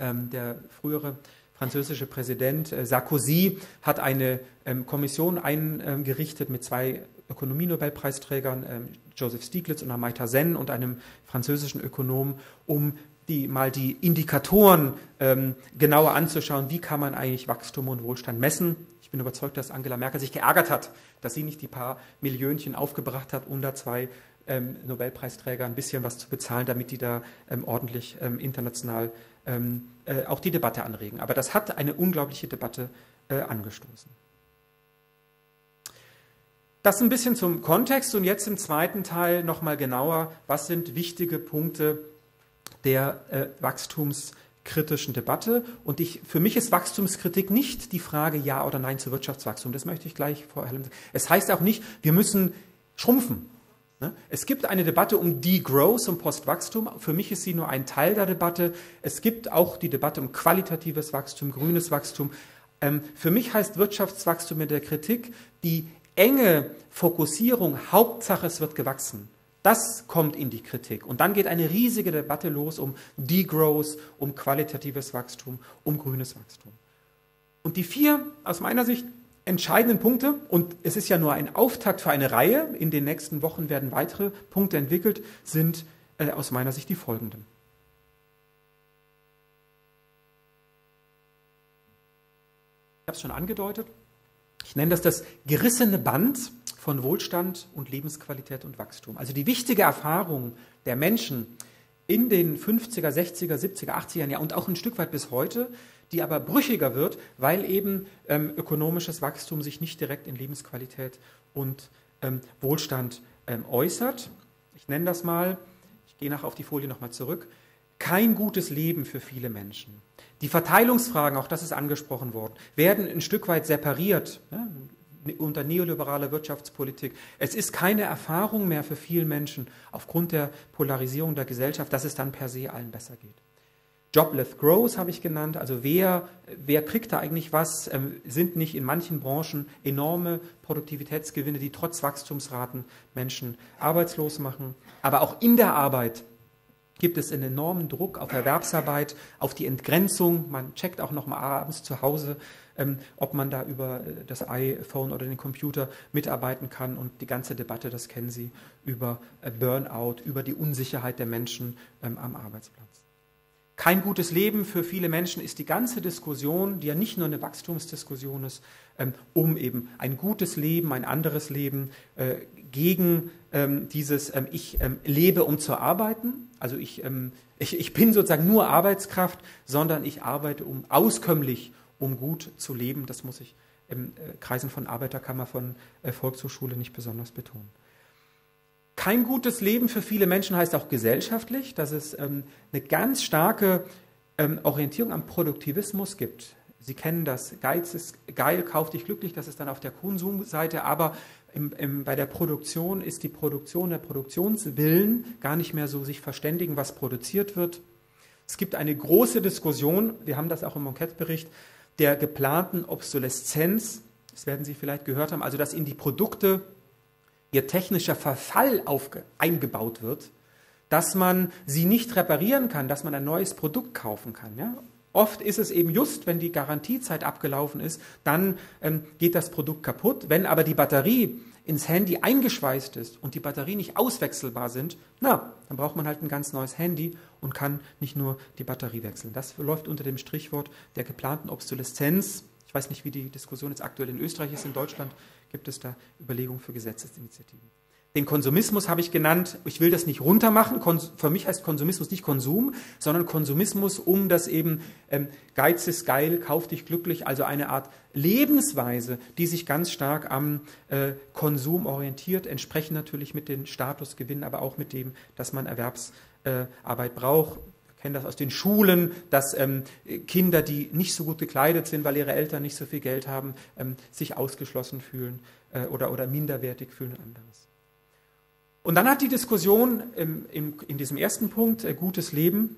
Ähm, der frühere französische Präsident äh, Sarkozy hat eine ähm, Kommission eingerichtet mit zwei Ökonomie-Nobelpreisträgern, ähm, Joseph Stiglitz und Amartya Sen und einem französischen Ökonom, um die mal die Indikatoren ähm, genauer anzuschauen, wie kann man eigentlich Wachstum und Wohlstand messen. Ich bin überzeugt, dass Angela Merkel sich geärgert hat, dass sie nicht die paar Millionchen aufgebracht hat, um da zwei ähm, Nobelpreisträger ein bisschen was zu bezahlen, damit die da ähm, ordentlich ähm, international ähm, äh, auch die Debatte anregen. Aber das hat eine unglaubliche Debatte äh, angestoßen. Das ein bisschen zum Kontext und jetzt im zweiten Teil nochmal genauer, was sind wichtige Punkte der äh, wachstumskritischen Debatte. Und ich, für mich ist Wachstumskritik nicht die Frage Ja oder Nein zu Wirtschaftswachstum. Das möchte ich gleich vor allem sagen. Es heißt auch nicht, wir müssen schrumpfen. Ne? Es gibt eine Debatte um Degrowth, um Postwachstum. Für mich ist sie nur ein Teil der Debatte. Es gibt auch die Debatte um qualitatives Wachstum, grünes Wachstum. Ähm, für mich heißt Wirtschaftswachstum in der Kritik die enge Fokussierung, Hauptsache es wird gewachsen. Das kommt in die Kritik. Und dann geht eine riesige Debatte los um Degrowth, um qualitatives Wachstum, um grünes Wachstum. Und die vier, aus meiner Sicht, entscheidenden Punkte, und es ist ja nur ein Auftakt für eine Reihe, in den nächsten Wochen werden weitere Punkte entwickelt, sind äh, aus meiner Sicht die folgenden. Ich habe es schon angedeutet. Ich nenne das das gerissene Band von Wohlstand und Lebensqualität und Wachstum. Also die wichtige Erfahrung der Menschen in den fünfziger, sechziger, siebziger, achtziger Jahren, ja, und auch ein Stück weit bis heute, die aber brüchiger wird, weil eben ähm, ökonomisches Wachstum sich nicht direkt in Lebensqualität und ähm, Wohlstand ähm, äußert. Ich nenne das mal, ich gehe nachher auf die Folie nochmal zurück, kein gutes Leben für viele Menschen. Die Verteilungsfragen, auch das ist angesprochen worden, werden ein Stück weit separiert, ne? Unter neoliberaler Wirtschaftspolitik. Es ist keine Erfahrung mehr für viele Menschen aufgrund der Polarisierung der Gesellschaft, dass es dann per se allen besser geht. Jobless Growth habe ich genannt, also wer, wer kriegt da eigentlich was, ähm, sind nicht in manchen Branchen enorme Produktivitätsgewinne, die trotz Wachstumsraten Menschen arbeitslos machen. Aber auch in der Arbeit gibt es einen enormen Druck auf Erwerbsarbeit, auf die Entgrenzung. Man checkt auch noch mal abends zu Hause, ähm, ob man da über das iPhone oder den Computer mitarbeiten kann. Und die ganze Debatte, das kennen Sie, über Burnout, über die Unsicherheit der Menschen ähm, am Arbeitsplatz. Kein gutes Leben für viele Menschen ist die ganze Diskussion, die ja nicht nur eine Wachstumsdiskussion ist, ähm, um eben ein gutes Leben, ein anderes Leben äh, gegen ähm, dieses ähm, ich ähm, lebe, um zu arbeiten. Also ich, ähm, ich, ich bin sozusagen nur Arbeitskraft, sondern ich arbeite um auskömmlich, um gut zu leben. Das muss ich im äh, Kreisen von Arbeiterkammer, von äh, Volkshochschule nicht besonders betonen. Kein gutes Leben für viele Menschen heißt auch gesellschaftlich, dass es ähm, eine ganz starke ähm, Orientierung am Produktivismus gibt. Sie kennen das, Geiz ist geil, kauf dich glücklich, das ist dann auf der Konsumseite, aber im, im, bei der Produktion ist die Produktion, der Produktionswillen gar nicht mehr so sich verständigen, was produziert wird. Es gibt eine große Diskussion, wir haben das auch im Enquete-Bericht, der geplanten Obsoleszenz, das werden Sie vielleicht gehört haben, also dass in die Produkte ihr technischer Verfall auf, eingebaut wird, dass man sie nicht reparieren kann, dass man ein neues Produkt kaufen kann. Ja? Oft ist es eben just, wenn die Garantiezeit abgelaufen ist, dann ähm, geht das Produkt kaputt. Wenn aber die Batterie ins Handy eingeschweißt ist und die Batterie nicht auswechselbar sind, na, dann braucht man halt ein ganz neues Handy und kann nicht nur die Batterie wechseln. Das läuft unter dem Strichwort der geplanten Obsoleszenz. Ich weiß nicht, wie die Diskussion jetzt aktuell in Österreich ist, in Deutschland gibt es da Überlegungen für Gesetzesinitiativen. Den Konsumismus habe ich genannt, ich will das nicht runtermachen, Kons- für mich heißt Konsumismus nicht Konsum, sondern Konsumismus, um das eben ähm, Geiz ist geil, kauf dich glücklich, also eine Art Lebensweise, die sich ganz stark am äh, Konsum orientiert, entsprechend natürlich mit den Statusgewinnen, aber auch mit dem, dass man Erwerbsarbeit äh, braucht. Kennen das aus den Schulen, dass ähm, Kinder, die nicht so gut gekleidet sind, weil ihre Eltern nicht so viel Geld haben, ähm, sich ausgeschlossen fühlen äh, oder, oder minderwertig fühlen und anderes. Und dann hat die Diskussion ähm, im, in diesem ersten Punkt, äh, gutes Leben,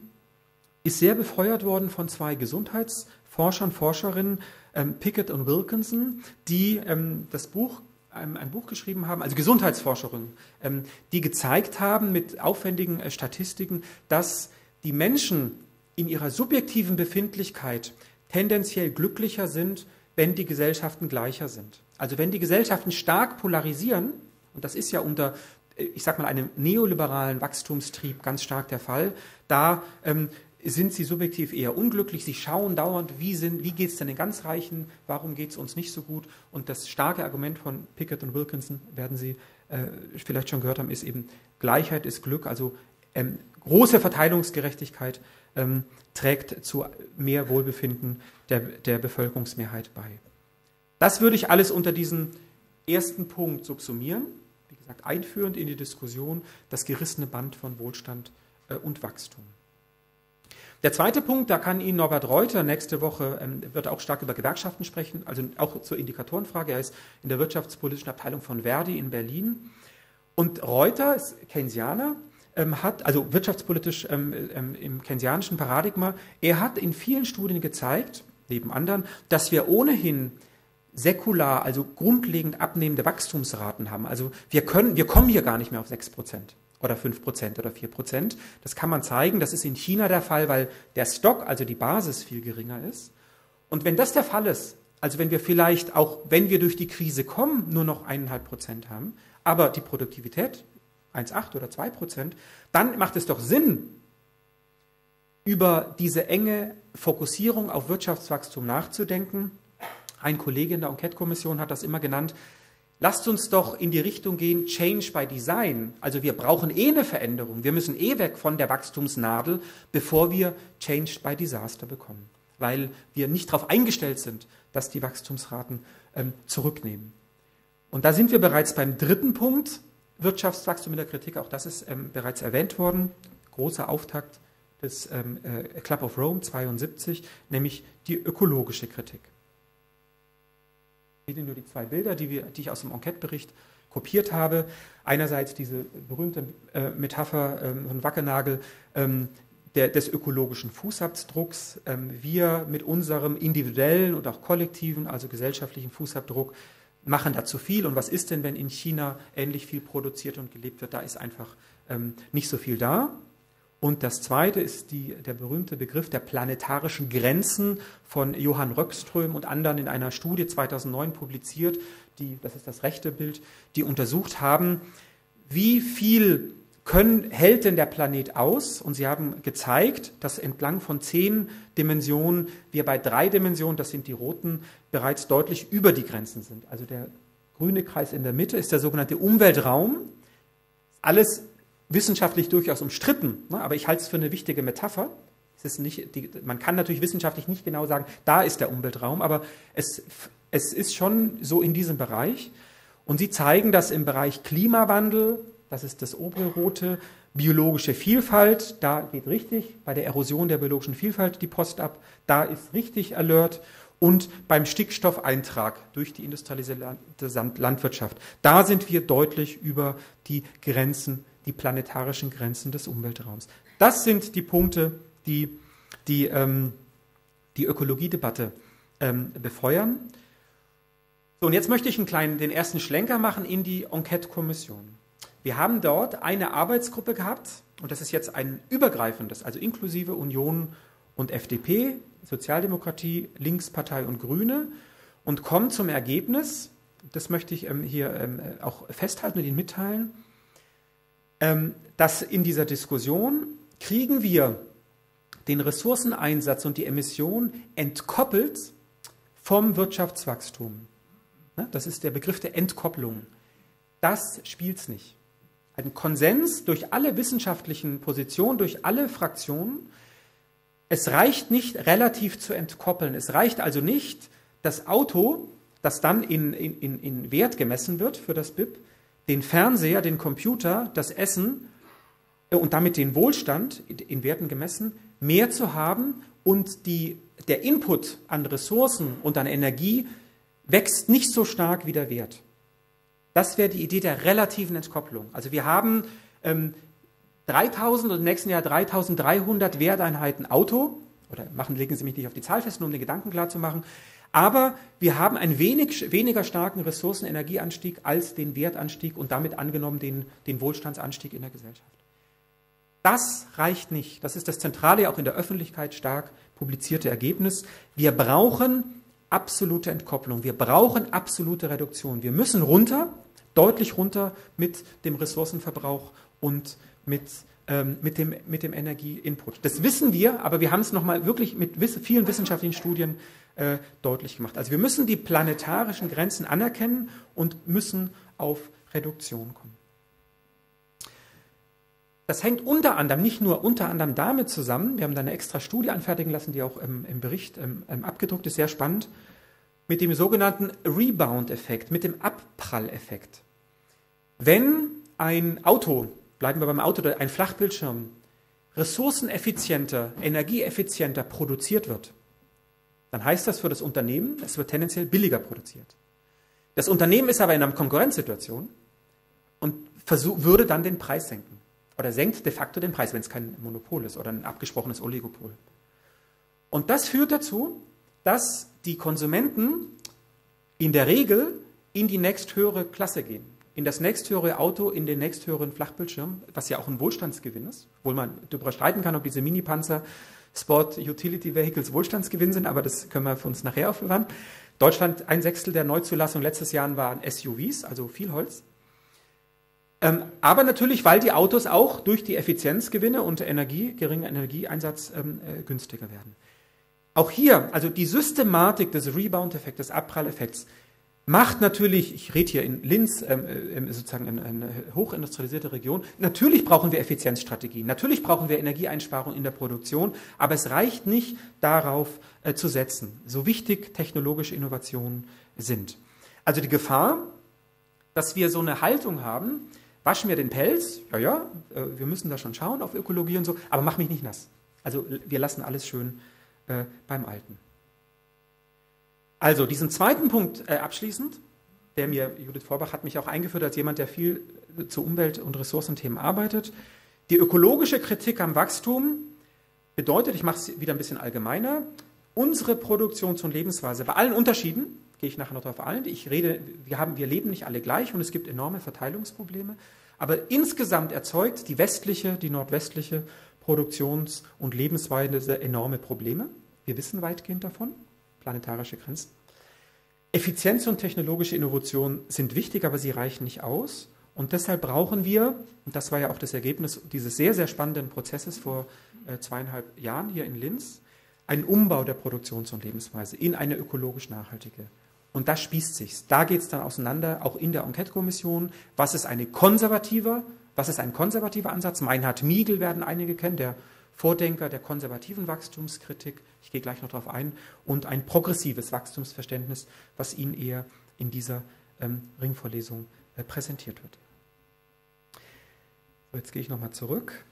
ist sehr befeuert worden von zwei Gesundheitsforschern, Forscherinnen, ähm, Pickett und Wilkinson, die ähm, das Buch ein Buch geschrieben haben, also Gesundheitsforscherinnen, ähm, die gezeigt haben mit aufwendigen äh, Statistiken, dass die Menschen in ihrer subjektiven Befindlichkeit tendenziell glücklicher sind, wenn die Gesellschaften gleicher sind. Also wenn die Gesellschaften stark polarisieren, und das ist ja unter, ich sag mal, einem neoliberalen Wachstumstrieb ganz stark der Fall, da ähm, sind sie subjektiv eher unglücklich, sie schauen dauernd, wie, sind, wie geht es denn den ganz Reichen, warum geht es uns nicht so gut, und das starke Argument von Pickett und Wilkinson, werden Sie äh, vielleicht schon gehört haben, ist eben Gleichheit ist Glück, also ähm, große Verteilungsgerechtigkeit ähm, trägt zu mehr Wohlbefinden der, der Bevölkerungsmehrheit bei. Das würde ich alles unter diesen ersten Punkt subsumieren, wie gesagt, einführend in die Diskussion, das gerissene Band von Wohlstand äh, und Wachstum. Der zweite Punkt, da kann Ihnen Norbert Reuter nächste Woche, ähm, wird auch stark über Gewerkschaften sprechen, also auch zur Indikatorenfrage, er ist in der wirtschaftspolitischen Abteilung von Verdi in Berlin. Und Reuter ist Keynesianer, hat, also wirtschaftspolitisch ähm, ähm, im keynesianischen Paradigma, er hat in vielen Studien gezeigt, neben anderen, dass wir ohnehin säkular, also grundlegend abnehmende Wachstumsraten haben. Also wir können, wir kommen hier gar nicht mehr auf sechs Prozent oder fünf Prozent oder vier Prozent. Das kann man zeigen, das ist in China der Fall, weil der Stock, also die Basis, viel geringer ist. Und wenn das der Fall ist, also wenn wir vielleicht auch, wenn wir durch die Krise kommen, nur noch eins Komma fünf Prozent haben, aber die Produktivität eins Komma acht oder zwei Prozent, dann macht es doch Sinn, über diese enge Fokussierung auf Wirtschaftswachstum nachzudenken. Ein Kollege in der Enquete-Kommission hat das immer genannt. Lasst uns doch in die Richtung gehen, Change by Design. Also wir brauchen eh eine Veränderung. Wir müssen eh weg von der Wachstumsnadel, bevor wir Change by Disaster bekommen, weil wir nicht darauf eingestellt sind, dass die Wachstumsraten ähm, zurücknehmen. Und da sind wir bereits beim dritten Punkt, Wirtschaftswachstum in der Kritik, auch das ist ähm, bereits erwähnt worden, großer Auftakt des ähm, äh, Club of Rome zweiundsiebzig, nämlich die ökologische Kritik. Ich sehe nur die zwei Bilder, die, wir, die ich aus dem Enquete-Bericht kopiert habe. Einerseits diese berühmte äh, Metapher ähm, von Wackenagel, ähm, der, des ökologischen Fußabdrucks. Wir mit unserem individuellen und auch kollektiven, also gesellschaftlichen Fußabdruck machen da zu viel. Und was ist denn, wenn in China ähnlich viel produziert und gelebt wird? Da ist einfach ähm, nicht so viel da. Und das Zweite ist die, der berühmte Begriff der planetarischen Grenzen von Johann Röckström und anderen in einer Studie zweitausendneun publiziert, die, das ist das rechte Bild, die untersucht haben, wie viel können, hält denn der Planet aus? Und sie haben gezeigt, dass entlang von zehn Dimensionen wir bei drei Dimensionen, das sind die roten, bereits deutlich über die Grenzen sind. Also der grüne Kreis in der Mitte ist der sogenannte Umweltraum. Alles wissenschaftlich durchaus umstritten, ne? Aber ich halte es für eine wichtige Metapher. Es ist nicht, die, man kann natürlich wissenschaftlich nicht genau sagen, da ist der Umweltraum, aber es, es ist schon so in diesem Bereich. Und sie zeigen, dass im Bereich Klimawandel, das ist das obere rote, biologische Vielfalt, da geht richtig, bei der Erosion der biologischen Vielfalt die Post ab, da ist richtig Alert. Und beim Stickstoffeintrag durch die industrialisierte Landwirtschaft, da sind wir deutlich über die Grenzen, die planetarischen Grenzen des Umweltraums. Das sind die Punkte, die die, ähm, die Ökologiedebatte ähm, befeuern. So, und jetzt möchte ich einen kleinen, den ersten Schlenker machen in die Enquete-Kommission. Wir haben dort eine Arbeitsgruppe gehabt, und das ist jetzt ein übergreifendes, also inklusive Union und F D P, Sozialdemokratie, Linkspartei und Grüne, und kommen zum Ergebnis, das möchte ich ähm, hier ähm, auch festhalten und Ihnen mitteilen, dass in dieser Diskussion kriegen wir den Ressourceneinsatz und die Emission entkoppelt vom Wirtschaftswachstum. Das ist der Begriff der Entkopplung. Das spielt's nicht. Ein Konsens durch alle wissenschaftlichen Positionen, durch alle Fraktionen. Es reicht nicht, relativ zu entkoppeln. Es reicht also nicht, das Auto, das dann in, in, in Wert gemessen wird für das B I P, den Fernseher, den Computer, das Essen und damit den Wohlstand in Werten gemessen, mehr zu haben, und die, der Input an Ressourcen und an Energie wächst nicht so stark wie der Wert. Das wäre die Idee der relativen Entkopplung. Also wir haben ähm, dreitausend und im nächsten Jahr dreitausenddreihundert Werteinheiten Auto, oder machen, legen Sie mich nicht auf die Zahl fest, nur um den Gedanken klar zu machen. Aber wir haben einen wenig, weniger starken Ressourcen-Energieanstieg als den Wertanstieg und damit angenommen den, den Wohlstandsanstieg in der Gesellschaft. Das reicht nicht. Das ist das zentrale, auch in der Öffentlichkeit stark publizierte Ergebnis. Wir brauchen absolute Entkopplung. Wir brauchen absolute Reduktion. Wir müssen runter, deutlich runter mit dem Ressourcenverbrauch und mit Mit dem, mit dem Energieinput. Das wissen wir, aber wir haben es nochmal wirklich mit vielen wissenschaftlichen Studien äh, deutlich gemacht. Also wir müssen die planetarischen Grenzen anerkennen und müssen auf Reduktion kommen. Das hängt unter anderem, nicht nur unter anderem damit zusammen, wir haben da eine extra Studie anfertigen lassen, die auch ähm, im Bericht ähm, abgedruckt ist, sehr spannend, mit dem sogenannten Rebound-Effekt, mit dem Abprall-Effekt. Wenn ein Auto, bleiben wir beim Auto, ein Flachbildschirm, ressourceneffizienter, energieeffizienter produziert wird, dann heißt das für das Unternehmen, es wird tendenziell billiger produziert. Das Unternehmen ist aber in einer Konkurrenzsituation und versuch, würde dann den Preis senken. Oder senkt de facto den Preis, wenn es kein Monopol ist oder ein abgesprochenes Oligopol. Und das führt dazu, dass die Konsumenten in der Regel in die nächsthöhere Klasse gehen. In das nächsthöhere Auto, in den nächsthöheren Flachbildschirm, was ja auch ein Wohlstandsgewinn ist, obwohl man darüber streiten kann, ob diese Mini-Panzer Sport-Utility-Vehicles Wohlstandsgewinn sind, aber das können wir für uns nachher aufbewahren. Deutschland, ein Sechstel der Neuzulassung letztes Jahr waren S U Vs, also viel Holz. Ähm, aber natürlich, weil die Autos auch durch die Effizienzgewinne und Energie, geringen Energieeinsatz ähm, äh, günstiger werden. Auch hier, also die Systematik des Rebound-Effekts, des Abprall-Effekts, macht natürlich, ich rede hier in Linz, ähm, sozusagen eine, eine hochindustrialisierte Region, natürlich brauchen wir Effizienzstrategien, natürlich brauchen wir Energieeinsparung in der Produktion, aber es reicht nicht, darauf äh, zu setzen, so wichtig technologische Innovationen sind. Also die Gefahr, dass wir so eine Haltung haben, wasch mir den Pelz, ja, ja, äh, wir müssen da schon schauen auf Ökologie und so, aber mach mich nicht nass. Also wir lassen alles schön äh, beim Alten. Also diesen zweiten Punkt äh, abschließend, der mir, Judith Vorbach hat mich auch eingeführt als jemand, der viel zu Umwelt- und Ressourcenthemen arbeitet. Die ökologische Kritik am Wachstum bedeutet, ich mache es wieder ein bisschen allgemeiner, unsere Produktions- und Lebensweise bei allen Unterschieden, gehe ich nachher noch darauf ein, ich rede, wir, haben, wir leben nicht alle gleich und es gibt enorme Verteilungsprobleme, aber insgesamt erzeugt die westliche, die nordwestliche Produktions- und Lebensweise enorme Probleme. Wir wissen weitgehend davon, planetarische Grenzen. Effizienz und technologische Innovation sind wichtig, aber sie reichen nicht aus. Und deshalb brauchen wir, und das war ja auch das Ergebnis dieses sehr, sehr spannenden Prozesses vor äh, zweieinhalb Jahren hier in Linz, einen Umbau der Produktions- und Lebensweise in eine ökologisch nachhaltige. Und da spießt sich's. Da geht es dann auseinander, auch in der Enquete-Kommission. Was ist eine konservative, was ist ein konservativer Ansatz? Meinhard Miegel werden einige kennen, der Vordenker der konservativen Wachstumskritik, ich gehe gleich noch darauf ein, und ein progressives Wachstumsverständnis, was Ihnen eher in dieser ähm, Ringvorlesung äh, präsentiert wird. So, jetzt gehe ich nochmal zurück.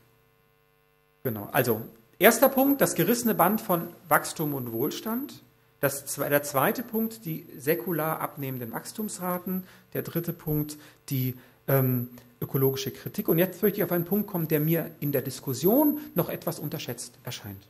Genau, also erster Punkt, das gerissene Band von Wachstum und Wohlstand. Das, der zweite Punkt, die säkular abnehmenden Wachstumsraten. Der dritte Punkt, die ähm, ökologische Kritik. Und jetzt möchte ich auf einen Punkt kommen, der mir in der Diskussion noch etwas unterschätzt erscheint.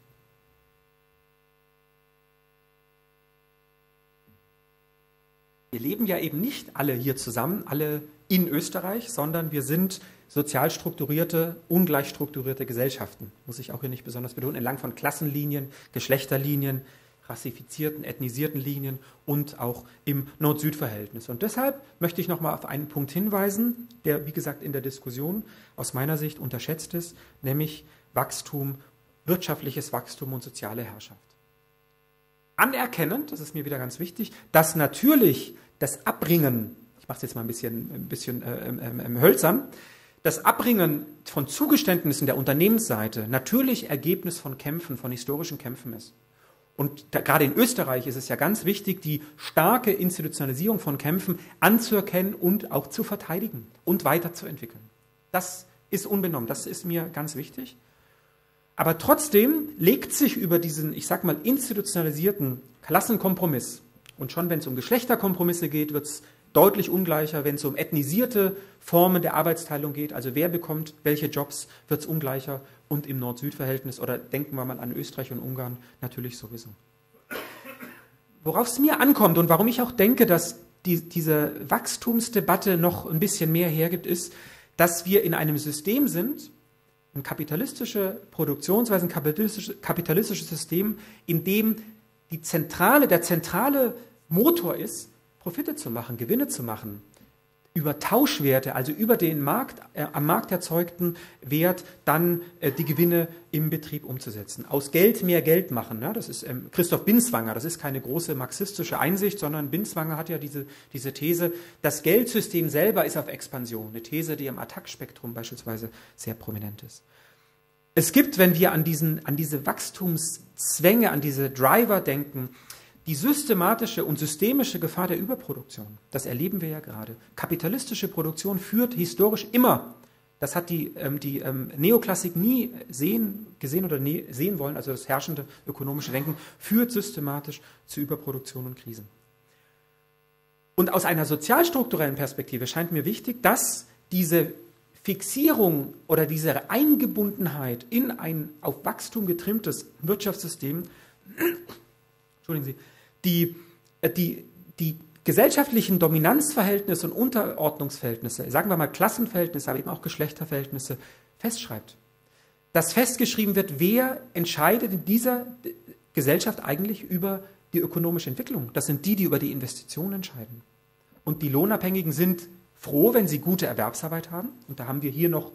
Wir leben ja eben nicht alle hier zusammen, alle in Österreich, sondern wir sind sozial strukturierte, ungleich strukturierte Gesellschaften. Muss ich auch hier nicht besonders betonen, entlang von Klassenlinien, Geschlechterlinien, rassifizierten, ethnisierten Linien und auch im Nord-Süd-Verhältnis. Und deshalb möchte ich nochmal auf einen Punkt hinweisen, der, wie gesagt, in der Diskussion aus meiner Sicht unterschätzt ist, nämlich Wachstum, wirtschaftliches Wachstum und soziale Herrschaft. Anerkennend, das ist mir wieder ganz wichtig, dass natürlich das Abringen, ich mache es jetzt mal ein bisschen, ein bisschen äh, äh, äh, hölzern, das Abringen von Zugeständnissen der Unternehmensseite natürlich Ergebnis von Kämpfen, von historischen Kämpfen ist. Und da, gerade in Österreich ist es ja ganz wichtig, die starke Institutionalisierung von Kämpfen anzuerkennen und auch zu verteidigen und weiterzuentwickeln. Das ist unbenommen, das ist mir ganz wichtig. Aber trotzdem legt sich über diesen, ich sag mal, institutionalisierten Klassenkompromiss, und schon wenn es um Geschlechterkompromisse geht, wird es deutlich ungleicher, wenn es um ethnisierte Formen der Arbeitsteilung geht, also wer bekommt welche Jobs, wird es ungleicher und im Nord-Süd-Verhältnis oder denken wir mal an Österreich und Ungarn natürlich sowieso. Worauf es mir ankommt und warum ich auch denke, dass die, diese Wachstumsdebatte noch ein bisschen mehr hergibt, ist, dass wir in einem System sind, eine kapitalistische Produktionsweise, ein kapitalistisches, kapitalistisches System, in dem die zentrale, der zentrale Motor ist, Profite zu machen, Gewinne zu machen, über Tauschwerte, also über den Markt, äh, am Markt erzeugten Wert, dann äh, die Gewinne im Betrieb umzusetzen. Aus Geld mehr Geld machen, ne? Das ist ähm, Christoph Binzwanger, das ist keine große marxistische Einsicht, sondern Binzwanger hat ja diese, diese These, das Geldsystem selber ist auf Expansion, eine These, die im Attack-Spektrum beispielsweise sehr prominent ist. Es gibt, wenn wir an, diesen, an diese Wachstumszwänge, an diese Driver denken, die systematische und systemische Gefahr der Überproduktion, das erleben wir ja gerade. Kapitalistische Produktion führt historisch immer, das hat die, ähm, die ähm, Neoklassik nie sehen, gesehen oder nie sehen wollen, also das herrschende ökonomische Denken, führt systematisch zu Überproduktion und Krisen. Und aus einer sozialstrukturellen Perspektive scheint mir wichtig, dass diese Fixierung oder diese Eingebundenheit in ein auf Wachstum getrimmtes Wirtschaftssystem, entschuldigen Sie, Die, die, die gesellschaftlichen Dominanzverhältnisse und Unterordnungsverhältnisse, sagen wir mal Klassenverhältnisse, aber eben auch Geschlechterverhältnisse, festschreibt. Dass festgeschrieben wird, wer entscheidet in dieser Gesellschaft eigentlich über die ökonomische Entwicklung. Das sind die, die über die Investitionen entscheiden. Und die Lohnabhängigen sind froh, wenn sie gute Erwerbsarbeit haben. Und da haben wir hier noch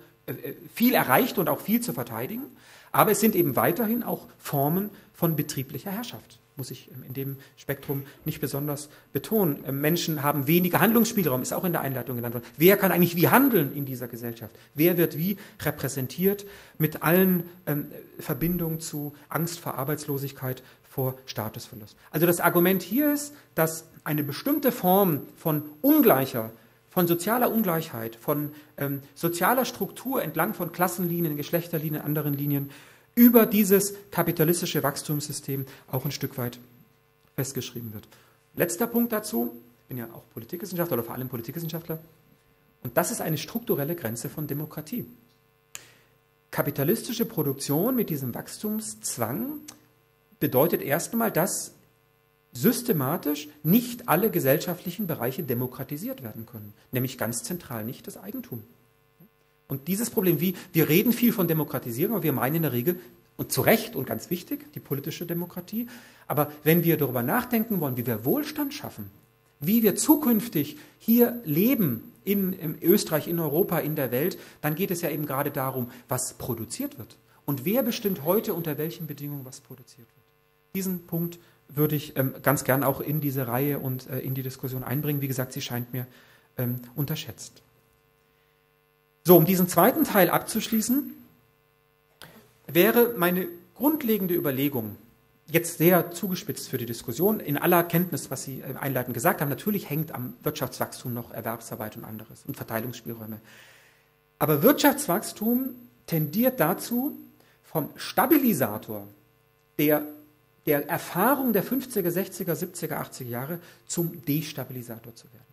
viel erreicht und auch viel zu verteidigen. Aber es sind eben weiterhin auch Formen von betrieblicher Herrschaft. Muss ich in dem Spektrum nicht besonders betonen. Menschen haben weniger Handlungsspielraum, ist auch in der Einleitung genannt worden. Wer kann eigentlich wie handeln in dieser Gesellschaft? Wer wird wie repräsentiert mit allen ähm, Verbindungen zu Angst vor Arbeitslosigkeit, vor Statusverlust? Also das Argument hier ist, dass eine bestimmte Form von ungleicher, von sozialer Ungleichheit, von ähm, sozialer Struktur entlang von Klassenlinien, Geschlechterlinien, anderen Linien, über dieses kapitalistische Wachstumssystem auch ein Stück weit festgeschrieben wird. Letzter Punkt dazu, ich bin ja auch Politikwissenschaftler oder vor allem Politikwissenschaftler, und das ist eine strukturelle Grenze von Demokratie. kapitalistische Produktion mit diesem Wachstumszwang bedeutet erst einmal, dass systematisch nicht alle gesellschaftlichen Bereiche demokratisiert werden können, nämlich ganz zentral nicht das Eigentum. Und dieses Problem, wie wir reden viel von Demokratisierung, aber wir meinen in der Regel, und zu Recht und ganz wichtig, die politische Demokratie, aber wenn wir darüber nachdenken wollen, wie wir Wohlstand schaffen, wie wir zukünftig hier leben, in, in Österreich, in Europa, in der Welt, dann geht es ja eben gerade darum, was produziert wird. Und wer bestimmt heute unter welchen Bedingungen was produziert wird. Diesen Punkt würde ich ähm, ganz gern auch in diese Reihe und äh, in die Diskussion einbringen. Wie gesagt, sie scheint mir ähm, unterschätzt. So, um diesen zweiten Teil abzuschließen, wäre meine grundlegende Überlegung, jetzt sehr zugespitzt für die Diskussion, in aller Kenntnis, was Sie einleitend gesagt haben, natürlich hängt am Wirtschaftswachstum noch Erwerbsarbeit und anderes und Verteilungsspielräume. Aber Wirtschaftswachstum tendiert dazu, vom Stabilisator der, der Erfahrung der fünfziger, sechziger, siebziger, achtziger Jahre zum Destabilisator zu werden,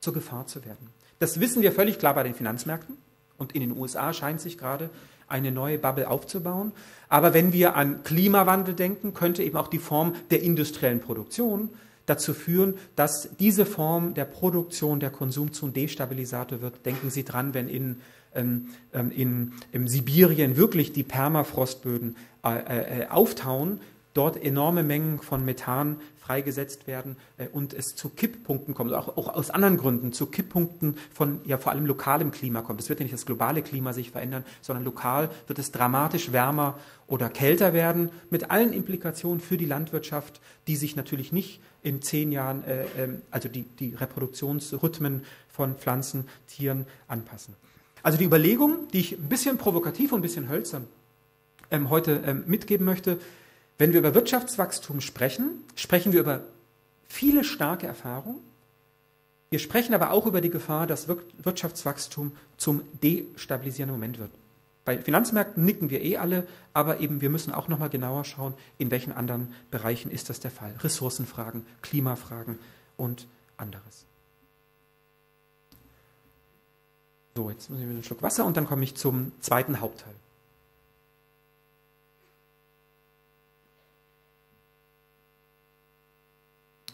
zur Gefahr zu werden. Das wissen wir völlig klar bei den Finanzmärkten und in den U S A scheint sich gerade eine neue Bubble aufzubauen. Aber wenn wir an Klimawandel denken, könnte eben auch die Form der industriellen Produktion dazu führen, dass diese Form der Produktion, der Konsum zum Destabilisator wird. Denken Sie dran, wenn in, ähm, in, in Sibirien wirklich die Permafrostböden äh, äh, auftauen, dort enorme Mengen von Methan freigesetzt werden äh, und es zu Kipppunkten kommt, auch, auch aus anderen Gründen, zu Kipppunkten von ja vor allem lokalem Klima kommt. Es wird ja nicht das globale Klima sich verändern, sondern lokal wird es dramatisch wärmer oder kälter werden, mit allen Implikationen für die Landwirtschaft, die sich natürlich nicht in zehn Jahren, äh, äh, also die, die Reproduktionsrhythmen von Pflanzen, Tieren anpassen. Also die Überlegung, die ich ein bisschen provokativ und ein bisschen hölzern ähm, heute ähm, mitgeben möchte: Wenn wir über Wirtschaftswachstum sprechen, sprechen wir über viele starke Erfahrungen. Wir sprechen aber auch über die Gefahr, dass Wirtschaftswachstum zum destabilisierenden Moment wird. Bei Finanzmärkten nicken wir eh alle, aber eben wir müssen auch nochmal genauer schauen, in welchen anderen Bereichen ist das der Fall. Ressourcenfragen, Klimafragen und anderes. So, jetzt muss ich mir einen Schluck Wasser und dann komme ich zum zweiten Hauptteil.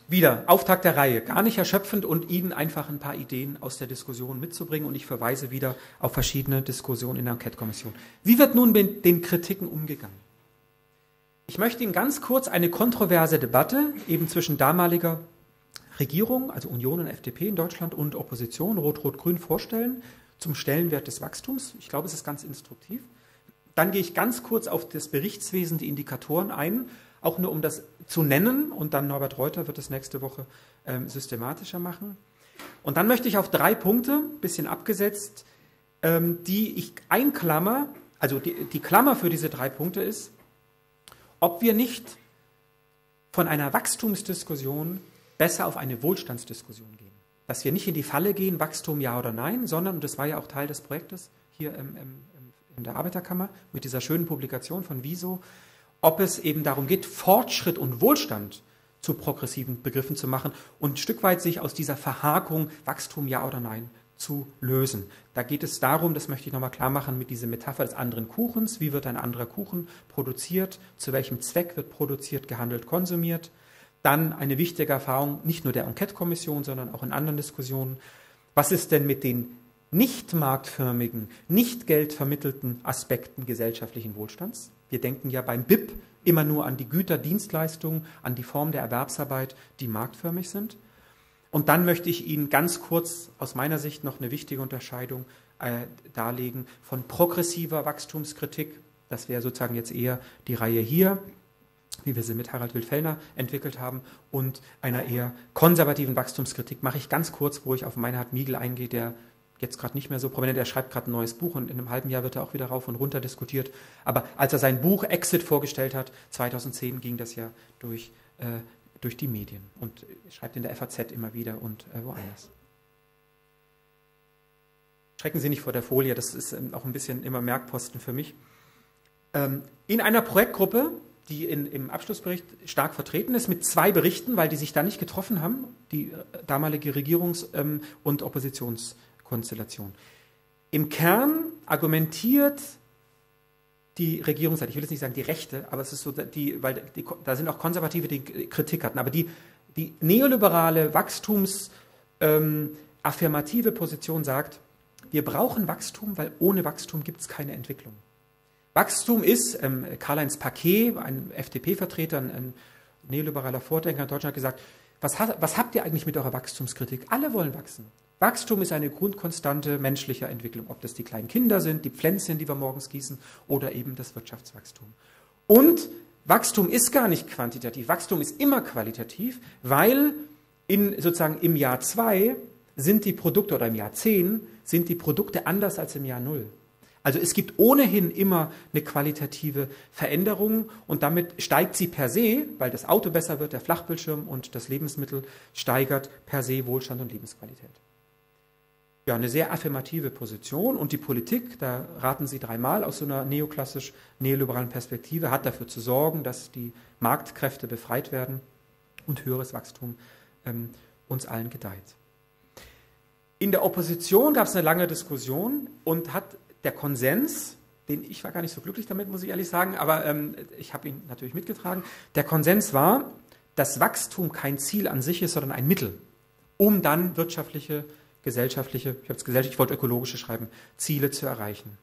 Wieder Auftakt der Reihe, gar nicht erschöpfend und Ihnen einfach ein paar Ideen aus der Diskussion mitzubringen und ich verweise wieder auf verschiedene Diskussionen in der Enquete-Kommission. Wie wird nun mit den Kritiken umgegangen? Ich möchte Ihnen ganz kurz eine kontroverse Debatte eben zwischen damaliger Regierung, also Union und F D P in Deutschland und Opposition, Rot-Rot-Grün vorstellen zum Stellenwert des Wachstums. Ich glaube, es ist ganz instruktiv. Dann gehe ich ganz kurz auf das Berichtswesen, die Indikatoren ein, auch nur um das zu nennen und dann Norbert Reuter wird das nächste Woche ähm, systematischer machen. Und dann möchte ich auf drei Punkte, ein bisschen abgesetzt, ähm, die ich einklammer, also die, die Klammer für diese drei Punkte ist, ob wir nicht von einer Wachstumsdiskussion besser auf eine Wohlstandsdiskussion gehen. Dass wir nicht in die Falle gehen, Wachstum ja oder nein, sondern, und das war ja auch Teil des Projektes hier im, im, in der Arbeiterkammer mit dieser schönen Publikation von Wieso, ob es eben darum geht, Fortschritt und Wohlstand zu progressiven Begriffen zu machen und ein Stück weit sich aus dieser Verhakung Wachstum ja oder nein zu lösen. Da geht es darum, das möchte ich nochmal klar machen, mit dieser Metapher des anderen Kuchens, wie wird ein anderer Kuchen produziert, zu welchem Zweck wird produziert, gehandelt, konsumiert. Dann eine wichtige Erfahrung, nicht nur der Enquete-Kommission, sondern auch in anderen Diskussionen. Was ist denn mit den nicht marktförmigen, nicht geldvermittelten Aspekten gesellschaftlichen Wohlstands? Wir denken ja beim B I P immer nur an die Güter, Dienstleistungen, an die Form der Erwerbsarbeit, die marktförmig sind. Und dann möchte ich Ihnen ganz kurz aus meiner Sicht noch eine wichtige Unterscheidung äh, darlegen von progressiver Wachstumskritik. Das wäre sozusagen jetzt eher die Reihe hier, wie wir sie mit Harald Wildfellner entwickelt haben, und einer eher konservativen Wachstumskritik. Mache ich ganz kurz, wo ich auf Meinhard Miegel eingehe, der jetzt gerade nicht mehr so prominent, er schreibt gerade ein neues Buch und in einem halben Jahr wird er auch wieder rauf und runter diskutiert. Aber als er sein Buch Exit vorgestellt hat, zweitausendzehn ging das ja durch, äh, durch die Medien und schreibt in der F A Z immer wieder und äh, woanders. Schrecken Sie nicht vor der Folie, das ist ähm, auch ein bisschen immer Merkposten für mich. Ähm, in einer Projektgruppe, die in, im Abschlussbericht stark vertreten ist, mit zwei Berichten, weil die sich da nicht getroffen haben, die äh, damalige Regierungs- ähm, und Oppositions- Konstellation. Im Kern argumentiert die Regierungsseite, ich will jetzt nicht sagen die Rechte, aber es ist so, die, weil die, da sind auch Konservative, die Kritik hatten, aber die, die neoliberale, wachstumsaffirmative ähm, Position sagt, wir brauchen Wachstum, weil ohne Wachstum gibt es keine Entwicklung. Wachstum ist, ähm, Karl-Heinz Paquet, ein F D P-Vertreter, ein, ein neoliberaler Vordenker in Deutschland, hat gesagt, was, was habt ihr eigentlich mit eurer Wachstumskritik? Alle wollen wachsen. Wachstum ist eine grundkonstante menschlicher Entwicklung, ob das die kleinen Kinder sind, die Pflänzchen, die wir morgens gießen, oder eben das Wirtschaftswachstum. Und Wachstum ist gar nicht quantitativ, Wachstum ist immer qualitativ, weil in, sozusagen im Jahr zwei sind die Produkte, oder im Jahr zehn sind die Produkte anders als im Jahr null. Also es gibt ohnehin immer eine qualitative Veränderung und damit steigt sie per se, weil das Auto besser wird, der Flachbildschirm und das Lebensmittel steigert per se Wohlstand und Lebensqualität. Ja, eine sehr affirmative Position und die Politik, da raten Sie dreimal aus so einer neoklassisch-neoliberalen Perspektive, hat dafür zu sorgen, dass die Marktkräfte befreit werden und höheres Wachstum ähm, uns allen gedeiht. In der Opposition gab es eine lange Diskussion und hat der Konsens, den ich war gar nicht so glücklich damit, muss ich ehrlich sagen, aber ähm, ich habe ihn natürlich mitgetragen, der Konsens war, dass Wachstum kein Ziel an sich ist, sondern ein Mittel, um dann wirtschaftliche gesellschaftliche, ich habe es gesellschaftlich, ich wollte ökologische schreiben, Ziele zu erreichen.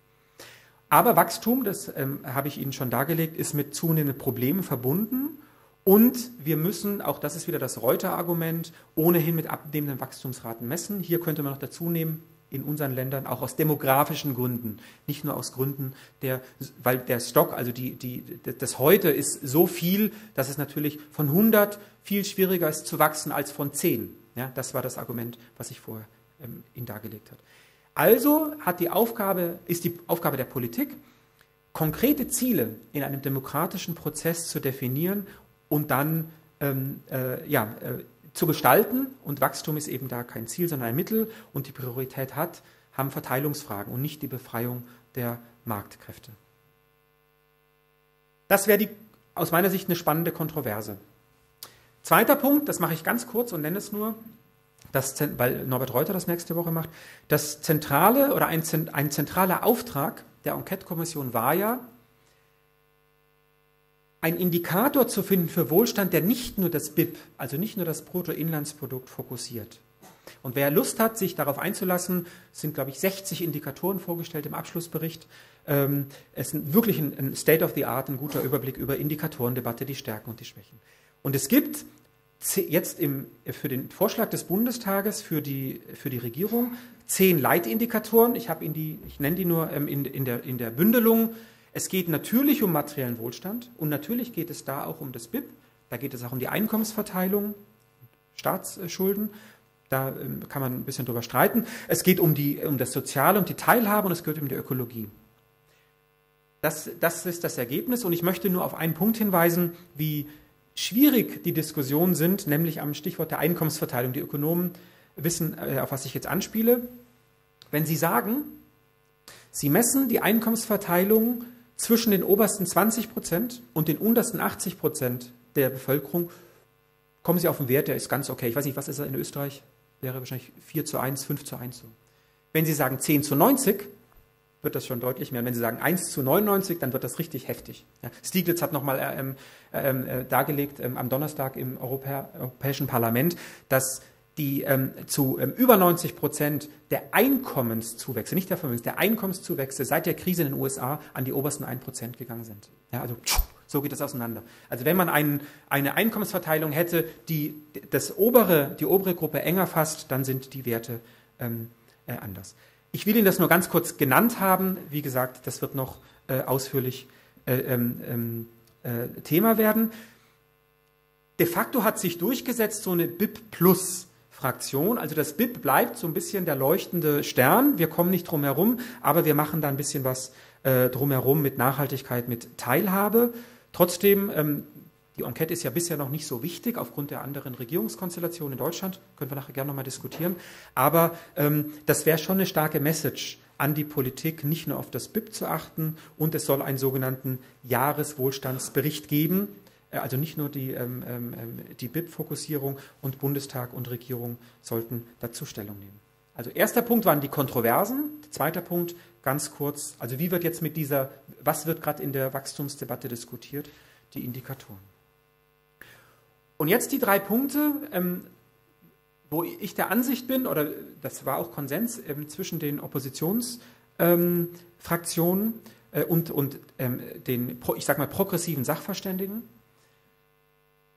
Aber Wachstum, das ähm, habe ich Ihnen schon dargelegt, ist mit zunehmenden Problemen verbunden und wir müssen, auch das ist wieder das Reuter-Argument, ohnehin mit abnehmenden Wachstumsraten messen. Hier könnte man noch dazu nehmen, in unseren Ländern, auch aus demografischen Gründen, nicht nur aus Gründen, der, weil der Stock, also die, die, das Heute ist so viel, dass es natürlich von hundert viel schwieriger ist zu wachsen als von zehn. Ja, das war das Argument, was ich vorher ihn dargelegt hat. Also hat die Aufgabe, ist die Aufgabe der Politik, konkrete Ziele in einem demokratischen Prozess zu definieren und dann ähm, äh, ja, äh, zu gestalten. Und Wachstum ist eben da kein Ziel, sondern ein Mittel. Und die Priorität hat, haben Verteilungsfragen und nicht die Befreiung der Marktkräfte. Das wäre aus meiner Sicht eine spannende Kontroverse. Zweiter Punkt, das mache ich ganz kurz und nenne es nur, Das, weil Norbert Reuter das nächste Woche macht, das zentrale oder ein, ein zentraler Auftrag der Enquete-Kommission war ja, einen Indikator zu finden für Wohlstand, der nicht nur das B I P, also nicht nur das Bruttoinlandsprodukt fokussiert. Und wer Lust hat, sich darauf einzulassen, sind, glaube ich, sechzig Indikatoren vorgestellt im Abschlussbericht. Ähm, es ist wirklich ein, ein State of the Art, ein guter Überblick über Indikatorendebatte, die Stärken und die Schwächen. Und es gibt jetzt im, für den Vorschlag des Bundestages für die, für die Regierung zehn Leitindikatoren. Ich, habe in die, ich nenne die nur ähm, in, in, der, in der Bündelung. Es geht natürlich um materiellen Wohlstand und natürlich geht es da auch um das B I P. Da geht es auch um die Einkommensverteilung, Staatsschulden. Da ähm, kann man ein bisschen drüber streiten. Es geht um, die, um das Soziale und die Teilhabe und es geht um die Ökologie. Das, das ist das Ergebnis und ich möchte nur auf einen Punkt hinweisen, wie schwierig die Diskussionen sind, nämlich am Stichwort der Einkommensverteilung. Die Ökonomen wissen, auf was ich jetzt anspiele. Wenn Sie sagen, Sie messen die Einkommensverteilung zwischen den obersten zwanzig Prozent und den untersten achtzig Prozent der Bevölkerung, kommen Sie auf einen Wert, der ist ganz okay. Ich weiß nicht, was ist er in Österreich? Wäre wahrscheinlich vier zu eins, fünf zu eins so. Wenn Sie sagen zehn zu neunzig, wird das schon deutlich mehr. Und wenn Sie sagen eins zu neunundneunzig, dann wird das richtig heftig. Ja, Stiglitz hat nochmal ähm, ähm, dargelegt ähm, am Donnerstag im Europä Europäischen Parlament, dass die ähm, zu ähm, über neunzig Prozent der Einkommenszuwächse, nicht der Vermögens, der Einkommenszuwächse seit der Krise in den U S A an die obersten ein Prozent gegangen sind. Ja, also so geht das auseinander. Also wenn man einen, eine Einkommensverteilung hätte, die das obere, die obere Gruppe enger fasst, dann sind die Werte ähm, äh, anders. Ich will Ihnen das nur ganz kurz genannt haben. Wie gesagt, das wird noch äh, ausführlich äh, ähm, äh, Thema werden. De facto hat sich durchgesetzt so eine B I P-Plus-Fraktion. Also das B I P bleibt so ein bisschen der leuchtende Stern. Wir kommen nicht drum herum, aber wir machen da ein bisschen was äh, drumherum mit Nachhaltigkeit, mit Teilhabe. Trotzdem, ähm, die Enquete ist ja bisher noch nicht so wichtig aufgrund der anderen Regierungskonstellation in Deutschland. Können wir nachher gerne nochmal diskutieren. Aber ähm, das wäre schon eine starke Message an die Politik, nicht nur auf das B I P zu achten. Und es soll einen sogenannten Jahreswohlstandsbericht geben. Also nicht nur die, ähm, ähm, die B I P-Fokussierung und Bundestag und Regierung sollten dazu Stellung nehmen. Also erster Punkt waren die Kontroversen. Zweiter Punkt, ganz kurz, also wie wird jetzt mit dieser, was wird gerade in der Wachstumsdebatte diskutiert? Die Indikatoren. Und jetzt die drei Punkte, ähm, wo ich der Ansicht bin, oder das war auch Konsens ähm, zwischen den Oppositionsfraktionen ähm, äh, und, und ähm, den, ich sag mal, progressiven Sachverständigen,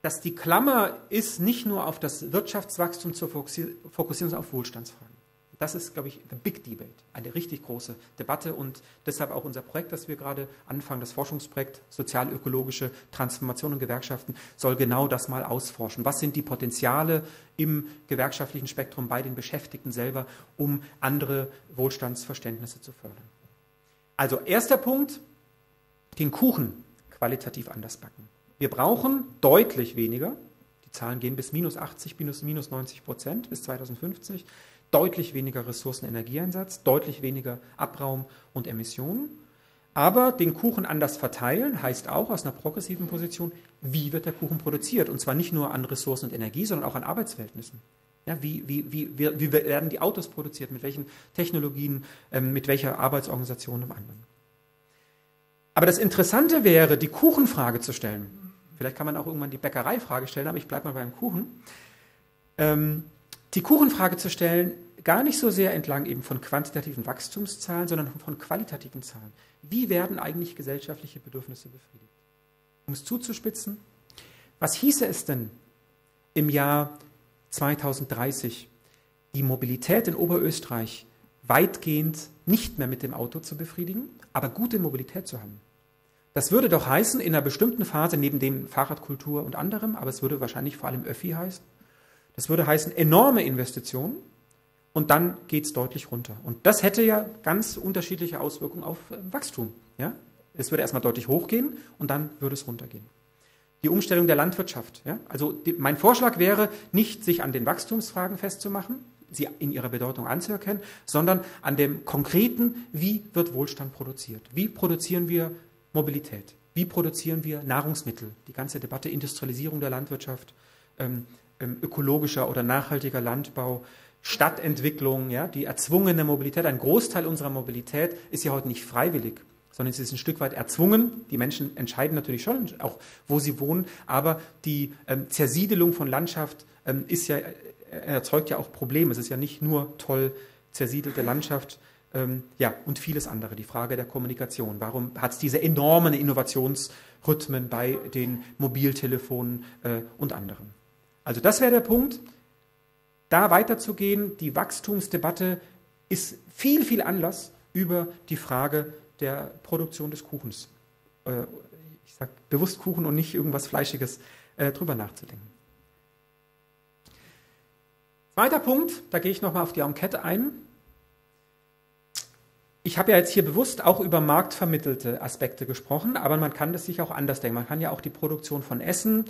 dass die Klammer ist, nicht nur auf das Wirtschaftswachstum zu fokussieren, sondern auf Wohlstandsfragen. Das ist, glaube ich, the big debate, eine richtig große Debatte und deshalb auch unser Projekt, das wir gerade anfangen, das Forschungsprojekt Sozialökologische Transformation in Gewerkschaften, soll genau das mal ausforschen. Was sind die Potenziale im gewerkschaftlichen Spektrum bei den Beschäftigten selber, um andere Wohlstandsverständnisse zu fördern? Also erster Punkt, den Kuchen qualitativ anders backen. Wir brauchen deutlich weniger, die Zahlen gehen bis minus achtzig, minus, minus neunzig Prozent bis zweitausendfünfzig, deutlich weniger Ressourcen- und Energieeinsatz, deutlich weniger Abraum und Emissionen. Aber den Kuchen anders verteilen heißt auch aus einer progressiven Position, wie wird der Kuchen produziert? Und zwar nicht nur an Ressourcen und Energie, sondern auch an Arbeitsverhältnissen. Ja, wie, wie, wie, wie, wie werden die Autos produziert? Mit welchen Technologien, ähm, mit welcher Arbeitsorganisation und anderen? Aber das Interessante wäre, die Kuchenfrage zu stellen. Vielleicht kann man auch irgendwann die Bäckereifrage stellen, aber ich bleibe mal beim Kuchen. Ähm, die Kuchenfrage zu stellen, gar nicht so sehr entlang eben von quantitativen Wachstumszahlen, sondern von qualitativen Zahlen. Wie werden eigentlich gesellschaftliche Bedürfnisse befriedigt? Um es zuzuspitzen, was hieße es denn im Jahr zweitausenddreißig, die Mobilität in Oberösterreich weitgehend nicht mehr mit dem Auto zu befriedigen, aber gute Mobilität zu haben? Das würde doch heißen, in einer bestimmten Phase, neben dem Fahrradkultur und anderem, aber es würde wahrscheinlich vor allem Öffi heißen, das würde heißen enorme Investitionen und dann geht es deutlich runter. Und das hätte ja ganz unterschiedliche Auswirkungen auf Wachstum. Ja? Es würde erstmal deutlich hochgehen und dann würde es runtergehen. Die Umstellung der Landwirtschaft. Ja? Also die, mein Vorschlag wäre, nicht sich an den Wachstumsfragen festzumachen, sie in ihrer Bedeutung anzuerkennen, sondern an dem Konkreten, wie wird Wohlstand produziert? Wie produzieren wir Mobilität? Wie produzieren wir Nahrungsmittel? Die ganze Debatte Industrialisierung der Landwirtschaft, ähm, ökologischer oder nachhaltiger Landbau, Stadtentwicklung, ja, die erzwungene Mobilität. Ein Großteil unserer Mobilität ist ja heute nicht freiwillig, sondern es ist ein Stück weit erzwungen. Die Menschen entscheiden natürlich schon auch, wo sie wohnen, aber die ähm, Zersiedelung von Landschaft ähm, ist ja, äh, erzeugt ja auch Probleme. Es ist ja nicht nur toll zersiedelte Landschaft, ja, und vieles andere, die Frage der Kommunikation. Warum hat es diese enormen Innovationsrhythmen bei den Mobiltelefonen äh, und anderem? Also das wäre der Punkt, da weiterzugehen. Die Wachstumsdebatte ist viel, viel Anlass über die Frage der Produktion des Kuchens. Äh, ich sage bewusst Kuchen und nicht irgendwas Fleischiges, äh, drüber nachzudenken. Zweiter Punkt, da gehe ich nochmal auf die Enquete ein. Ich habe ja jetzt hier bewusst auch über marktvermittelte Aspekte gesprochen, aber man kann das sich auch anders denken. Man kann ja auch die Produktion von Essen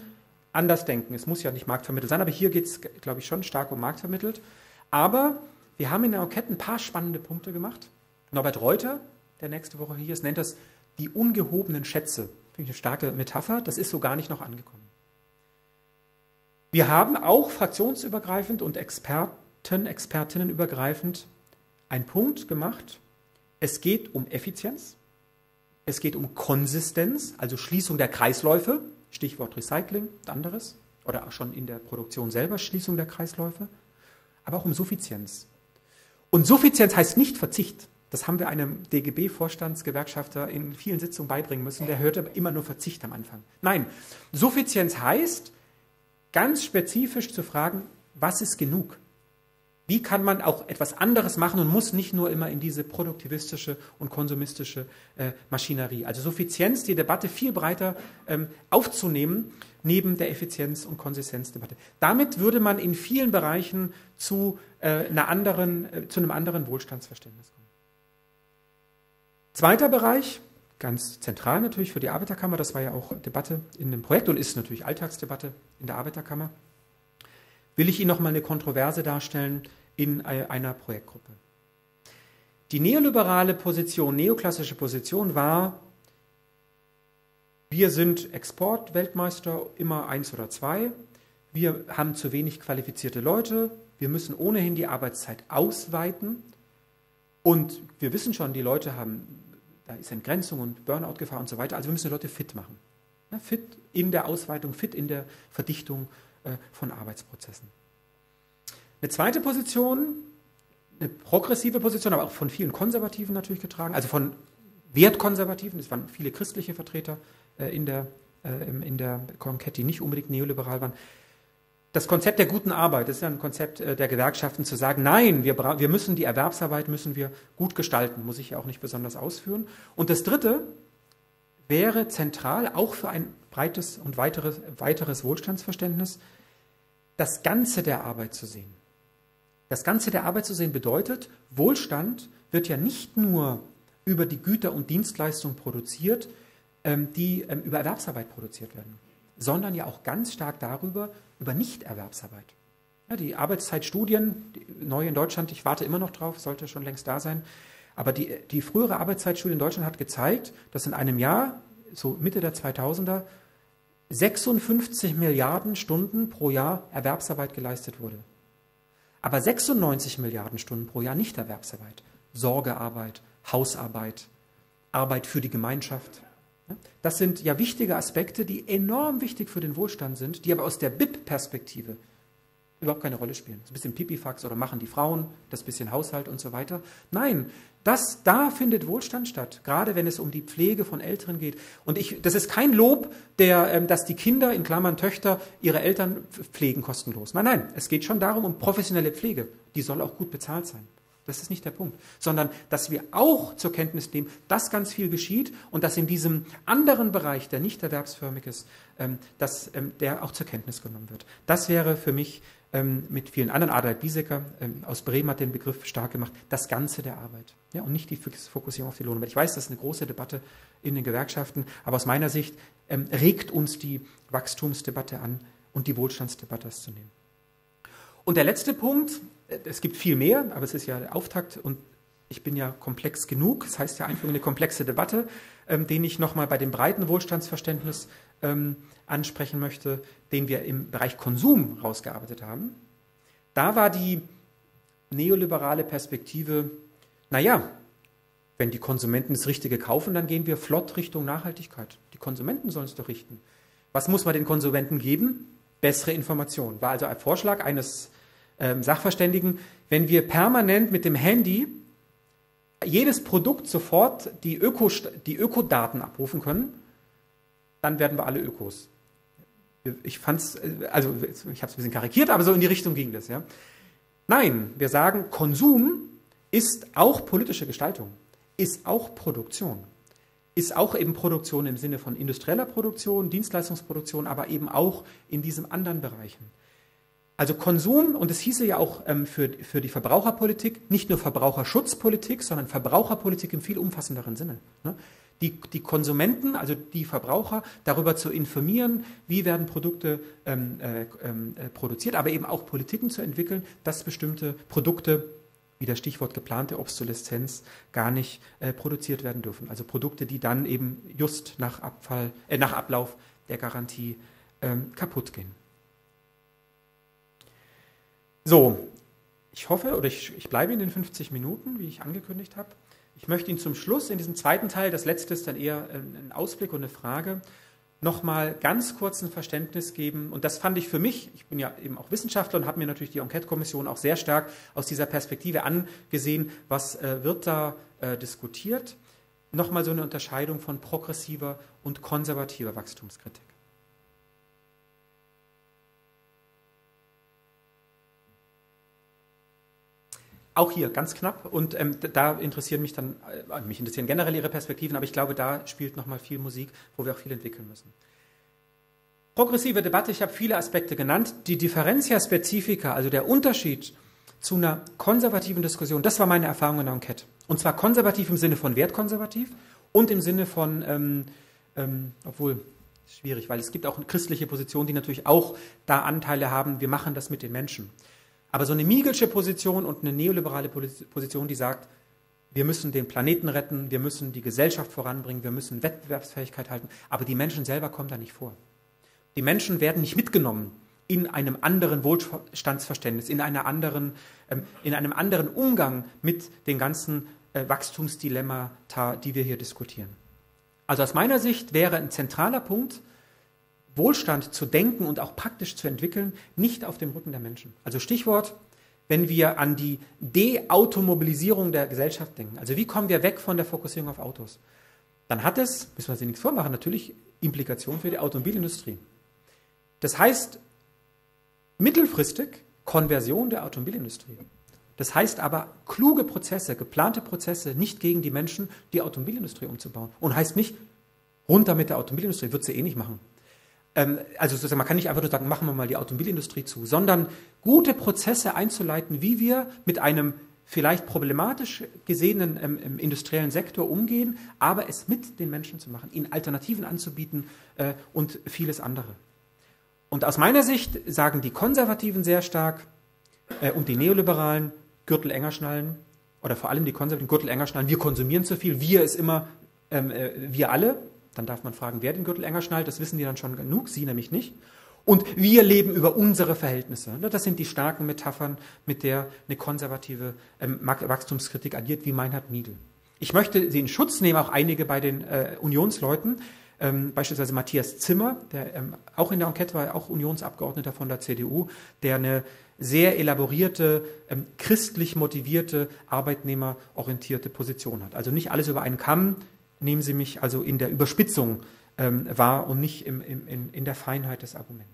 anders denken. Es muss ja nicht marktvermittelt sein, aber hier geht es, glaube ich, schon stark um marktvermittelt. Aber wir haben in der Enquete ein paar spannende Punkte gemacht. Norbert Reuter, der nächste Woche hier ist, nennt das die ungehobenen Schätze. Finde ich eine starke Metapher. Das ist so gar nicht noch angekommen. Wir haben auch fraktionsübergreifend und Experten, Expertinnenübergreifend einen Punkt gemacht. Es geht um Effizienz, es geht um Konsistenz, also Schließung der Kreisläufe, Stichwort Recycling und anderes, oder auch schon in der Produktion selber Schließung der Kreisläufe, aber auch um Suffizienz. Und Suffizienz heißt nicht Verzicht. Das haben wir einem D G B-Vorstandsgewerkschafter in vielen Sitzungen beibringen müssen, der hörte immer nur Verzicht am Anfang. Nein, Suffizienz heißt, ganz spezifisch zu fragen, was ist genug? Wie kann man auch etwas anderes machen und muss nicht nur immer in diese produktivistische und konsumistische äh, Maschinerie. Also Suffizienz, die Debatte viel breiter ähm, aufzunehmen, neben der Effizienz- und Konsistenzdebatte. Damit würde man in vielen Bereichen zu, äh, einer anderen, äh, zu einem anderen Wohlstandsverständnis kommen. Zweiter Bereich, ganz zentral natürlich für die Arbeiterkammer, das war ja auch Debatte in dem Projekt und ist natürlich Alltagsdebatte in der Arbeiterkammer. Will ich Ihnen nochmal eine Kontroverse darstellen in einer Projektgruppe. Die neoliberale Position, neoklassische Position war, wir sind Exportweltmeister, immer eins oder zwei, wir haben zu wenig qualifizierte Leute, wir müssen ohnehin die Arbeitszeit ausweiten Und wir wissen schon, die Leute haben, da ist Entgrenzung und Burnout-Gefahr und so weiter. Also wir müssen die Leute fit machen. Ja, fit in der Ausweitung, fit in der Verdichtung äh, von Arbeitsprozessen. Eine zweite Position, eine progressive Position, aber auch von vielen Konservativen natürlich getragen, also von Wertkonservativen, es waren viele christliche Vertreter äh, in der, äh, in der Enquete, die nicht unbedingt neoliberal waren. Das Konzept der guten Arbeit, das ist ja ein Konzept äh, der Gewerkschaften, zu sagen, nein, wir, wir müssen die Erwerbsarbeit müssen wir gut gestalten, muss ich ja auch nicht besonders ausführen. Und das Dritte wäre zentral auch für ein breites und weiteres, weiteres Wohlstandsverständnis, das Ganze der Arbeit zu sehen. Das Ganze der Arbeit zu sehen bedeutet, Wohlstand wird ja nicht nur über die Güter und Dienstleistungen produziert, die über Erwerbsarbeit produziert werden, sondern ja auch ganz stark darüber, über Nichterwerbsarbeit. Die Arbeitszeitstudien, neu in Deutschland, ich warte immer noch drauf, sollte schon längst da sein, aber die, die frühere Arbeitszeitstudie in Deutschland hat gezeigt, dass in einem Jahr, so Mitte der zweitausender, sechsundfünfzig Milliarden Stunden pro Jahr Erwerbsarbeit geleistet wurde. Aber sechsundneunzig Milliarden Stunden pro Jahr Nichterwerbsarbeit. Sorgearbeit, Hausarbeit, Arbeit für die Gemeinschaft. Das sind ja wichtige Aspekte, die enorm wichtig für den Wohlstand sind, die aber aus der B I P-Perspektive überhaupt keine Rolle spielen. Das ist ein bisschen Pipifax oder machen die Frauen, das bisschen Haushalt und so weiter. Nein, das, da findet Wohlstand statt, gerade wenn es um die Pflege von Älteren geht. Und ich, das ist kein Lob, der, dass die Kinder, in Klammern Töchter, ihre Eltern pflegen kostenlos. Nein, nein, es geht schon darum, um professionelle Pflege. Die soll auch gut bezahlt sein. Das ist nicht der Punkt. Sondern, dass wir auch zur Kenntnis nehmen, dass ganz viel geschieht und dass in diesem anderen Bereich, der nicht erwerbsförmig ist, dass der auch zur Kenntnis genommen wird. Das wäre für mich mit vielen anderen, Adalbert Biesecker aus Bremen hat den Begriff stark gemacht, das Ganze der Arbeit, ja, und nicht die Fokussierung auf die Lohnarbeit. Ich weiß, das ist eine große Debatte in den Gewerkschaften, aber aus meiner Sicht ähm, regt uns die Wachstumsdebatte an und die Wohlstandsdebatte zu nehmen. Und der letzte Punkt, es gibt viel mehr, aber es ist ja der Auftakt und ich bin ja komplex genug, das heißt ja Einführung in eine komplexe Debatte, ähm, den ich nochmal bei dem breiten Wohlstandsverständnis ähm, ansprechen möchte, den wir im Bereich Konsum rausgearbeitet haben. Da war die neoliberale Perspektive, naja, wenn die Konsumenten das Richtige kaufen, dann gehen wir flott Richtung Nachhaltigkeit. Die Konsumenten sollen es doch richten. Was muss man den Konsumenten geben? Bessere Informationen. War also ein Vorschlag eines ähm, Sachverständigen, wenn wir permanent mit dem Handy jedes Produkt sofort die Öko, die Ökodaten abrufen können, dann werden wir alle Ökos. Ich fand's, also ich habe es ein bisschen karikiert, aber so in die Richtung ging das. Ja. Nein, wir sagen, Konsum ist auch politische Gestaltung, ist auch Produktion, ist auch eben Produktion im Sinne von industrieller Produktion, Dienstleistungsproduktion, aber eben auch in diesen anderen Bereichen. Also Konsum, und es hieße ja auch ähm, für, für die Verbraucherpolitik, nicht nur Verbraucherschutzpolitik, sondern Verbraucherpolitik im viel umfassenderen Sinne. Ne? Die, die Konsumenten, also die Verbraucher, darüber zu informieren, wie werden Produkte ähm, äh, äh, produziert, aber eben auch Politiken zu entwickeln, dass bestimmte Produkte, wie das Stichwort geplante Obsoleszenz, gar nicht äh, produziert werden dürfen. Also Produkte, die dann eben just nach, Abfall, äh, nach Ablauf der Garantie ähm, kaputt gehen. So, ich hoffe, oder ich, ich bleibe in den fünfzig Minuten, wie ich angekündigt habe. Ich möchte Ihnen zum Schluss in diesem zweiten Teil, das letzte ist dann eher ein Ausblick und eine Frage, nochmal ganz kurz ein Verständnis geben. Und das fand ich für mich, ich bin ja eben auch Wissenschaftler und habe mir natürlich die Enquete-Kommission auch sehr stark aus dieser Perspektive angesehen, was äh, wird da äh, diskutiert. Nochmal so eine Unterscheidung von progressiver und konservativer Wachstumskritik. Auch hier ganz knapp und ähm, da interessieren mich dann, äh, mich interessieren generell Ihre Perspektiven, aber ich glaube, da spielt nochmal viel Musik, wo wir auch viel entwickeln müssen. Progressive Debatte, ich habe viele Aspekte genannt. Die Differentia Specifica, also der Unterschied zu einer konservativen Diskussion, das war meine Erfahrung in der Enquete. Und zwar konservativ im Sinne von wertkonservativ und im Sinne von, ähm, ähm, obwohl, schwierig, weil es gibt auch eine christliche Position, die natürlich auch da Anteile haben, wir machen das mit den Menschen. Aber so eine Miegelsche Position und eine neoliberale Position, die sagt, wir müssen den Planeten retten, wir müssen die Gesellschaft voranbringen, wir müssen Wettbewerbsfähigkeit halten, aber die Menschen selber kommen da nicht vor. Die Menschen werden nicht mitgenommen in einem anderen Wohlstandsverständnis, in einer anderen, ähm, in einem anderen Umgang mit den ganzen äh, Wachstumsdilemmata, die wir hier diskutieren. Also aus meiner Sicht wäre ein zentraler Punkt, Wohlstand zu denken und auch praktisch zu entwickeln, nicht auf dem Rücken der Menschen. Also Stichwort, wenn wir an die Deautomobilisierung der Gesellschaft denken, also wie kommen wir weg von der Fokussierung auf Autos, dann hat es, müssen wir sie nichts vormachen, natürlich Implikationen für die Automobilindustrie. Das heißt, mittelfristig Konversion der Automobilindustrie. Das heißt aber, kluge Prozesse, geplante Prozesse, nicht gegen die Menschen, die Automobilindustrie umzubauen. Und heißt nicht, runter mit der Automobilindustrie, wird sie eh nicht machen. Ähm, also sozusagen, man kann nicht einfach nur sagen, machen wir mal die Automobilindustrie zu, sondern gute Prozesse einzuleiten, wie wir mit einem vielleicht problematisch gesehenen ähm, im industriellen Sektor umgehen, aber es mit den Menschen zu machen, ihnen Alternativen anzubieten äh, und vieles andere. Und aus meiner Sicht sagen die Konservativen sehr stark äh, und die Neoliberalen, Gürtel enger schnallen, oder vor allem die Konservativen, Gürtel enger schnallen, wir konsumieren zu viel, wir ist immer ähm, äh, wir alle. Dann darf man fragen, wer den Gürtel enger schnallt, das wissen die dann schon genug, sie nämlich nicht. Und wir leben über unsere Verhältnisse. Das sind die starken Metaphern, mit der eine konservative ähm, Wachstumskritik agiert, wie Meinhard Miegel. Ich möchte sie in Schutz nehmen, auch einige bei den äh, Unionsleuten, ähm, beispielsweise Matthias Zimmer, der ähm, auch in der Enquete war, auch Unionsabgeordneter von der C D U, der eine sehr elaborierte, ähm, christlich motivierte, arbeitnehmerorientierte Position hat. Also nicht alles über einen Kamm, nehmen Sie mich also in der Überspitzung ähm, wahr und nicht im, im, in, in der Feinheit des Arguments.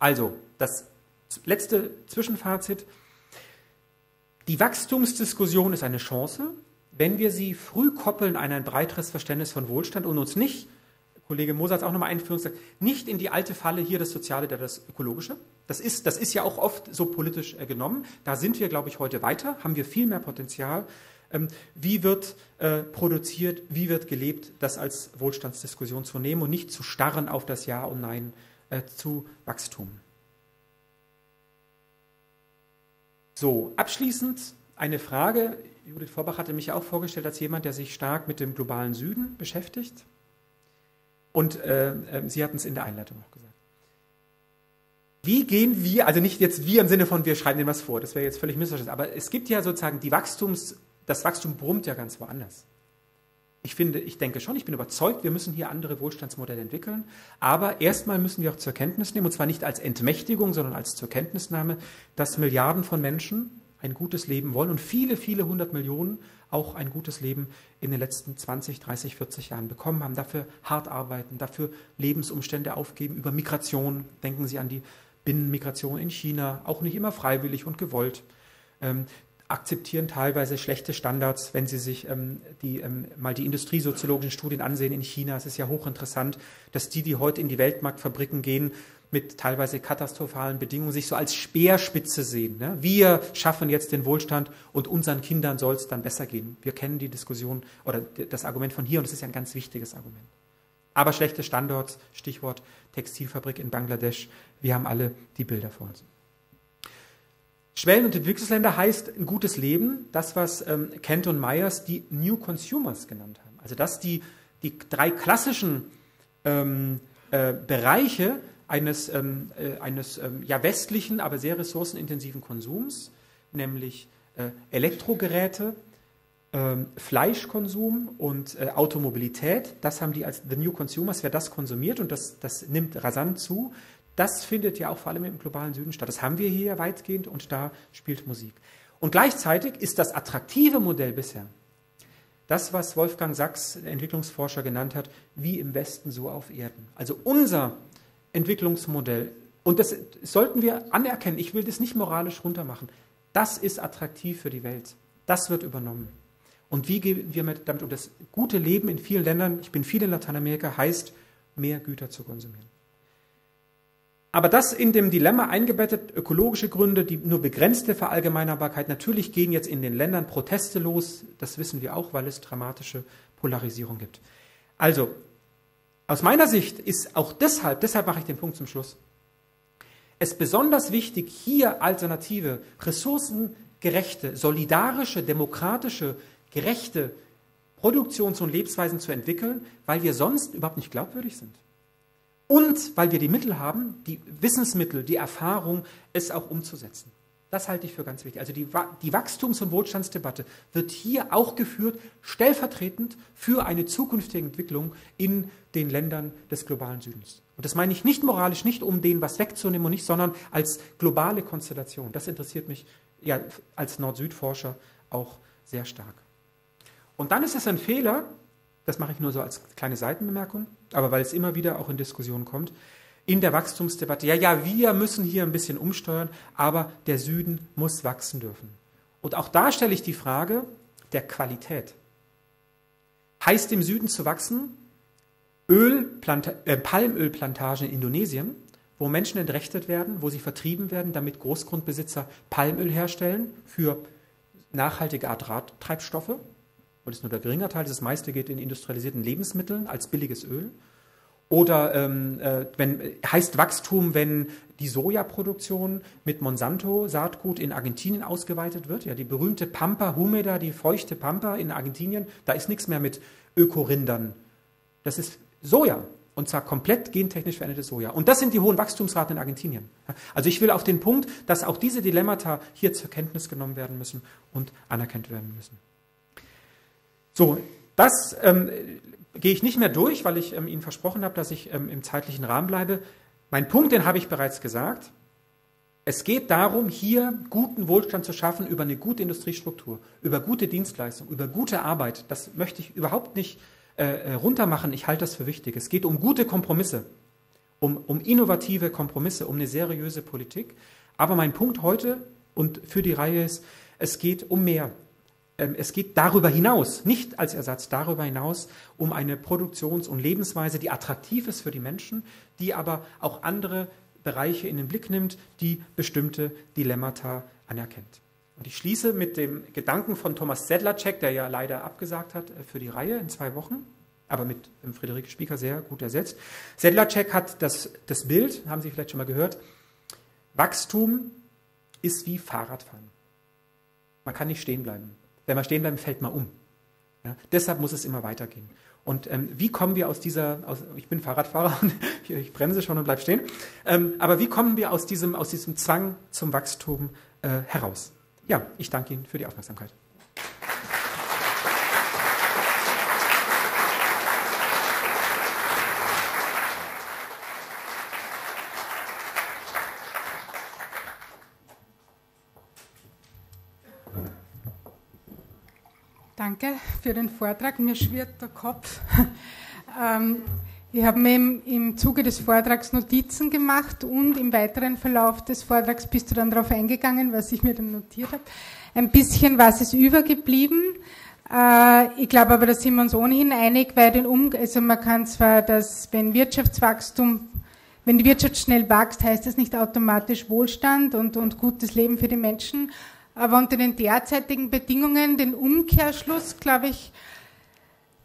Also, das letzte Zwischenfazit. Die Wachstumsdiskussion ist eine Chance, wenn wir sie früh koppeln an ein breiteres Verständnis von Wohlstand und uns nicht, Kollege Moser hat es auch nochmal einführen gesagt, nicht in die alte Falle hier das Soziale, das Ökologische. Das ist, das ist ja auch oft so politisch äh, genommen. Da sind wir, glaube ich, heute weiter, haben wir viel mehr Potenzial. Wie wird äh, produziert, wie wird gelebt, das als Wohlstandsdiskussion zu nehmen und nicht zu starren auf das Ja und Nein äh, zu Wachstum. So, abschließend eine Frage. Judith Vorbach hatte mich ja auch vorgestellt als jemand, der sich stark mit dem globalen Süden beschäftigt. Und äh, äh, Sie hatten es in der Einleitung auch gesagt. Wie gehen wir, also nicht jetzt wir im Sinne von wir schreiben denen was vor, das wäre jetzt völlig missverständlich, aber es gibt ja sozusagen die Wachstums- Das Wachstum brummt ja ganz woanders. Ich finde, ich denke schon, ich bin überzeugt, wir müssen hier andere Wohlstandsmodelle entwickeln, aber erstmal müssen wir auch zur Kenntnis nehmen, und zwar nicht als Entmächtigung, sondern als zur Kenntnisnahme, dass Milliarden von Menschen ein gutes Leben wollen und viele, viele hundert Millionen auch ein gutes Leben in den letzten zwanzig, dreißig, vierzig Jahren bekommen haben, dafür hart arbeiten, dafür Lebensumstände aufgeben, über Migration, denken Sie an die Binnenmigration in China, auch nicht immer freiwillig und gewollt, ähm, akzeptieren teilweise schlechte Standards, wenn Sie sich ähm, die, ähm, mal die industriesoziologischen Studien ansehen in China. Es ist ja hochinteressant, dass die, die heute in die Weltmarktfabriken gehen, mit teilweise katastrophalen Bedingungen sich so als Speerspitze sehen. Ne? Wir schaffen jetzt den Wohlstand und unseren Kindern soll es dann besser gehen. Wir kennen die Diskussion oder das Argument von hier und es ist ja ein ganz wichtiges Argument. Aber schlechte Standorts, Stichwort Textilfabrik in Bangladesch, wir haben alle die Bilder vor uns. Schwellen- und Entwicklungsländer heißt ein gutes Leben, das, was ähm, Kent und Myers die New Consumers genannt haben. Also dass die, die drei klassischen ähm, äh, Bereiche eines, ähm, äh, eines ähm, ja, westlichen, aber sehr ressourcenintensiven Konsums, nämlich äh, Elektrogeräte, äh, Fleischkonsum und äh, Automobilität, das haben die als The New Consumers, wer das konsumiert und das, das nimmt rasant zu. Das findet ja auch vor allem im globalen Süden statt. Das haben wir hier weitgehend und da spielt Musik. Und gleichzeitig ist das attraktive Modell bisher das, was Wolfgang Sachs, Entwicklungsforscher, genannt hat, wie im Westen so auf Erden. Also unser Entwicklungsmodell, und das sollten wir anerkennen, ich will das nicht moralisch runtermachen, das ist attraktiv für die Welt. Das wird übernommen. Und wie gehen wir damit um? Das gute Leben in vielen Ländern, ich bin viel in Lateinamerika, heißt, mehr Güter zu konsumieren. Aber das in dem Dilemma eingebettet, ökologische Gründe, die nur begrenzte Verallgemeinerbarkeit, natürlich gehen jetzt in den Ländern Proteste los, das wissen wir auch, weil es dramatische Polarisierung gibt. Also, aus meiner Sicht ist auch deshalb, deshalb mache ich den Punkt zum Schluss, es besonders wichtig, hier alternative, ressourcengerechte, solidarische, demokratische, gerechte Produktions- und Lebensweisen zu entwickeln, weil wir sonst überhaupt nicht glaubwürdig sind. und weil wir die Mittel haben, die Wissensmittel, die Erfahrung, es auch umzusetzen. Das halte ich für ganz wichtig. Also die, die Wachstums- und Wohlstandsdebatte wird hier auch geführt, stellvertretend für eine zukünftige Entwicklung in den Ländern des globalen Südens. Und das meine ich nicht moralisch, nicht um denen was wegzunehmen und nicht, sondern als globale Konstellation. Das interessiert mich ja als Nord-Süd-Forscher auch sehr stark. Und dann ist es ein Fehler, das mache ich nur so als kleine Seitenbemerkung, aber weil es immer wieder auch in Diskussionen kommt, in der Wachstumsdebatte, ja, ja, wir müssen hier ein bisschen umsteuern, aber der Süden muss wachsen dürfen. Und auch da stelle ich die Frage der Qualität. Heißt im Süden zu wachsen Ölplanta äh, Palmölplantagen in Indonesien, wo Menschen entrechtet werden, wo sie vertrieben werden, damit Großgrundbesitzer Palmöl herstellen für nachhaltige Agrartreibstoffe? Und es ist nur der geringe Teil, das meiste geht in industrialisierten Lebensmitteln als billiges Öl. Oder ähm, äh, wenn, heißt Wachstum, wenn die Sojaproduktion mit Monsanto-Saatgut in Argentinien ausgeweitet wird? Ja, die berühmte Pampa Humida, die feuchte Pampa in Argentinien, da ist nichts mehr mit Ökorindern. Das ist Soja, und zwar komplett gentechnisch verändertes Soja. Und das sind die hohen Wachstumsraten in Argentinien. Also ich will auf den Punkt, dass auch diese Dilemmata hier zur Kenntnis genommen werden müssen und anerkannt werden müssen. So, das... Ähm, gehe ich nicht mehr durch, weil ich ähm, Ihnen versprochen habe, dass ich ähm, im zeitlichen Rahmen bleibe. Mein Punkt, den habe ich bereits gesagt. Es geht darum, hier guten Wohlstand zu schaffen über eine gute Industriestruktur, über gute Dienstleistung, über gute Arbeit. Das möchte ich überhaupt nicht äh, runtermachen. Ich halte das für wichtig. Es geht um gute Kompromisse, um, um innovative Kompromisse, um eine seriöse Politik. Aber mein Punkt heute und für die Reihe ist, es geht um mehr. Es geht darüber hinaus, nicht als Ersatz, darüber hinaus um eine Produktions- und Lebensweise, die attraktiv ist für die Menschen, die aber auch andere Bereiche in den Blick nimmt, die bestimmte Dilemmata anerkennt. Und ich schließe mit dem Gedanken von Thomas Sedlacek, der ja leider abgesagt hat für die Reihe in zwei Wochen, aber mit Friederike Spieker sehr gut ersetzt. Sedlacek hat das, das Bild, haben Sie vielleicht schon mal gehört, Wachstum ist wie Fahrradfahren. Man kann nicht stehen bleiben. Wenn wir stehen bleiben, fällt man um. Ja, deshalb muss es immer weitergehen. Und ähm, wie kommen wir aus dieser, aus, ich bin Fahrradfahrer und ich, ich bremse schon und bleibe stehen, ähm, aber wie kommen wir aus diesem, aus diesem Zwang zum Wachstum äh, heraus? Ja, ich danke Ihnen für die Aufmerksamkeit. Danke für den Vortrag. Mir schwirrt der Kopf. Ähm, ich habe mir im, im Zuge des Vortrags Notizen gemacht und im weiteren Verlauf des Vortrags bist du dann darauf eingegangen, was ich mir dann notiert habe. Ein bisschen was ist übergeblieben. Äh, ich glaube aber, da sind wir uns ohnehin einig, weil den um also man kann zwar, dass wenn Wirtschaftswachstum, wenn die Wirtschaft schnell wächst, heißt das nicht automatisch Wohlstand und, und gutes Leben für die Menschen. Aber unter den derzeitigen Bedingungen, den Umkehrschluss, glaube ich,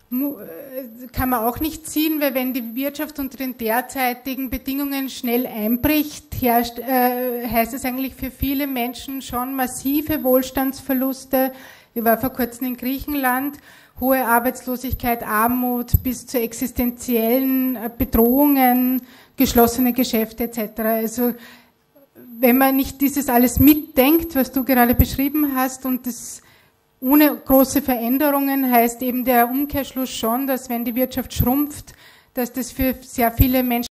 kann man auch nicht ziehen, weil wenn die Wirtschaft unter den derzeitigen Bedingungen schnell einbricht, herrscht, äh, heißt es eigentlich für viele Menschen schon massive Wohlstandsverluste. Ich war vor kurzem in Griechenland, hohe Arbeitslosigkeit, Armut bis zu existenziellen Bedrohungen, geschlossene Geschäfte et cetera. Also wenn man nicht dieses alles mitdenkt, was du gerade beschrieben hast, und das ohne große Veränderungen heißt eben der Umkehrschluss schon, dass wenn die Wirtschaft schrumpft, dass das für sehr viele Menschen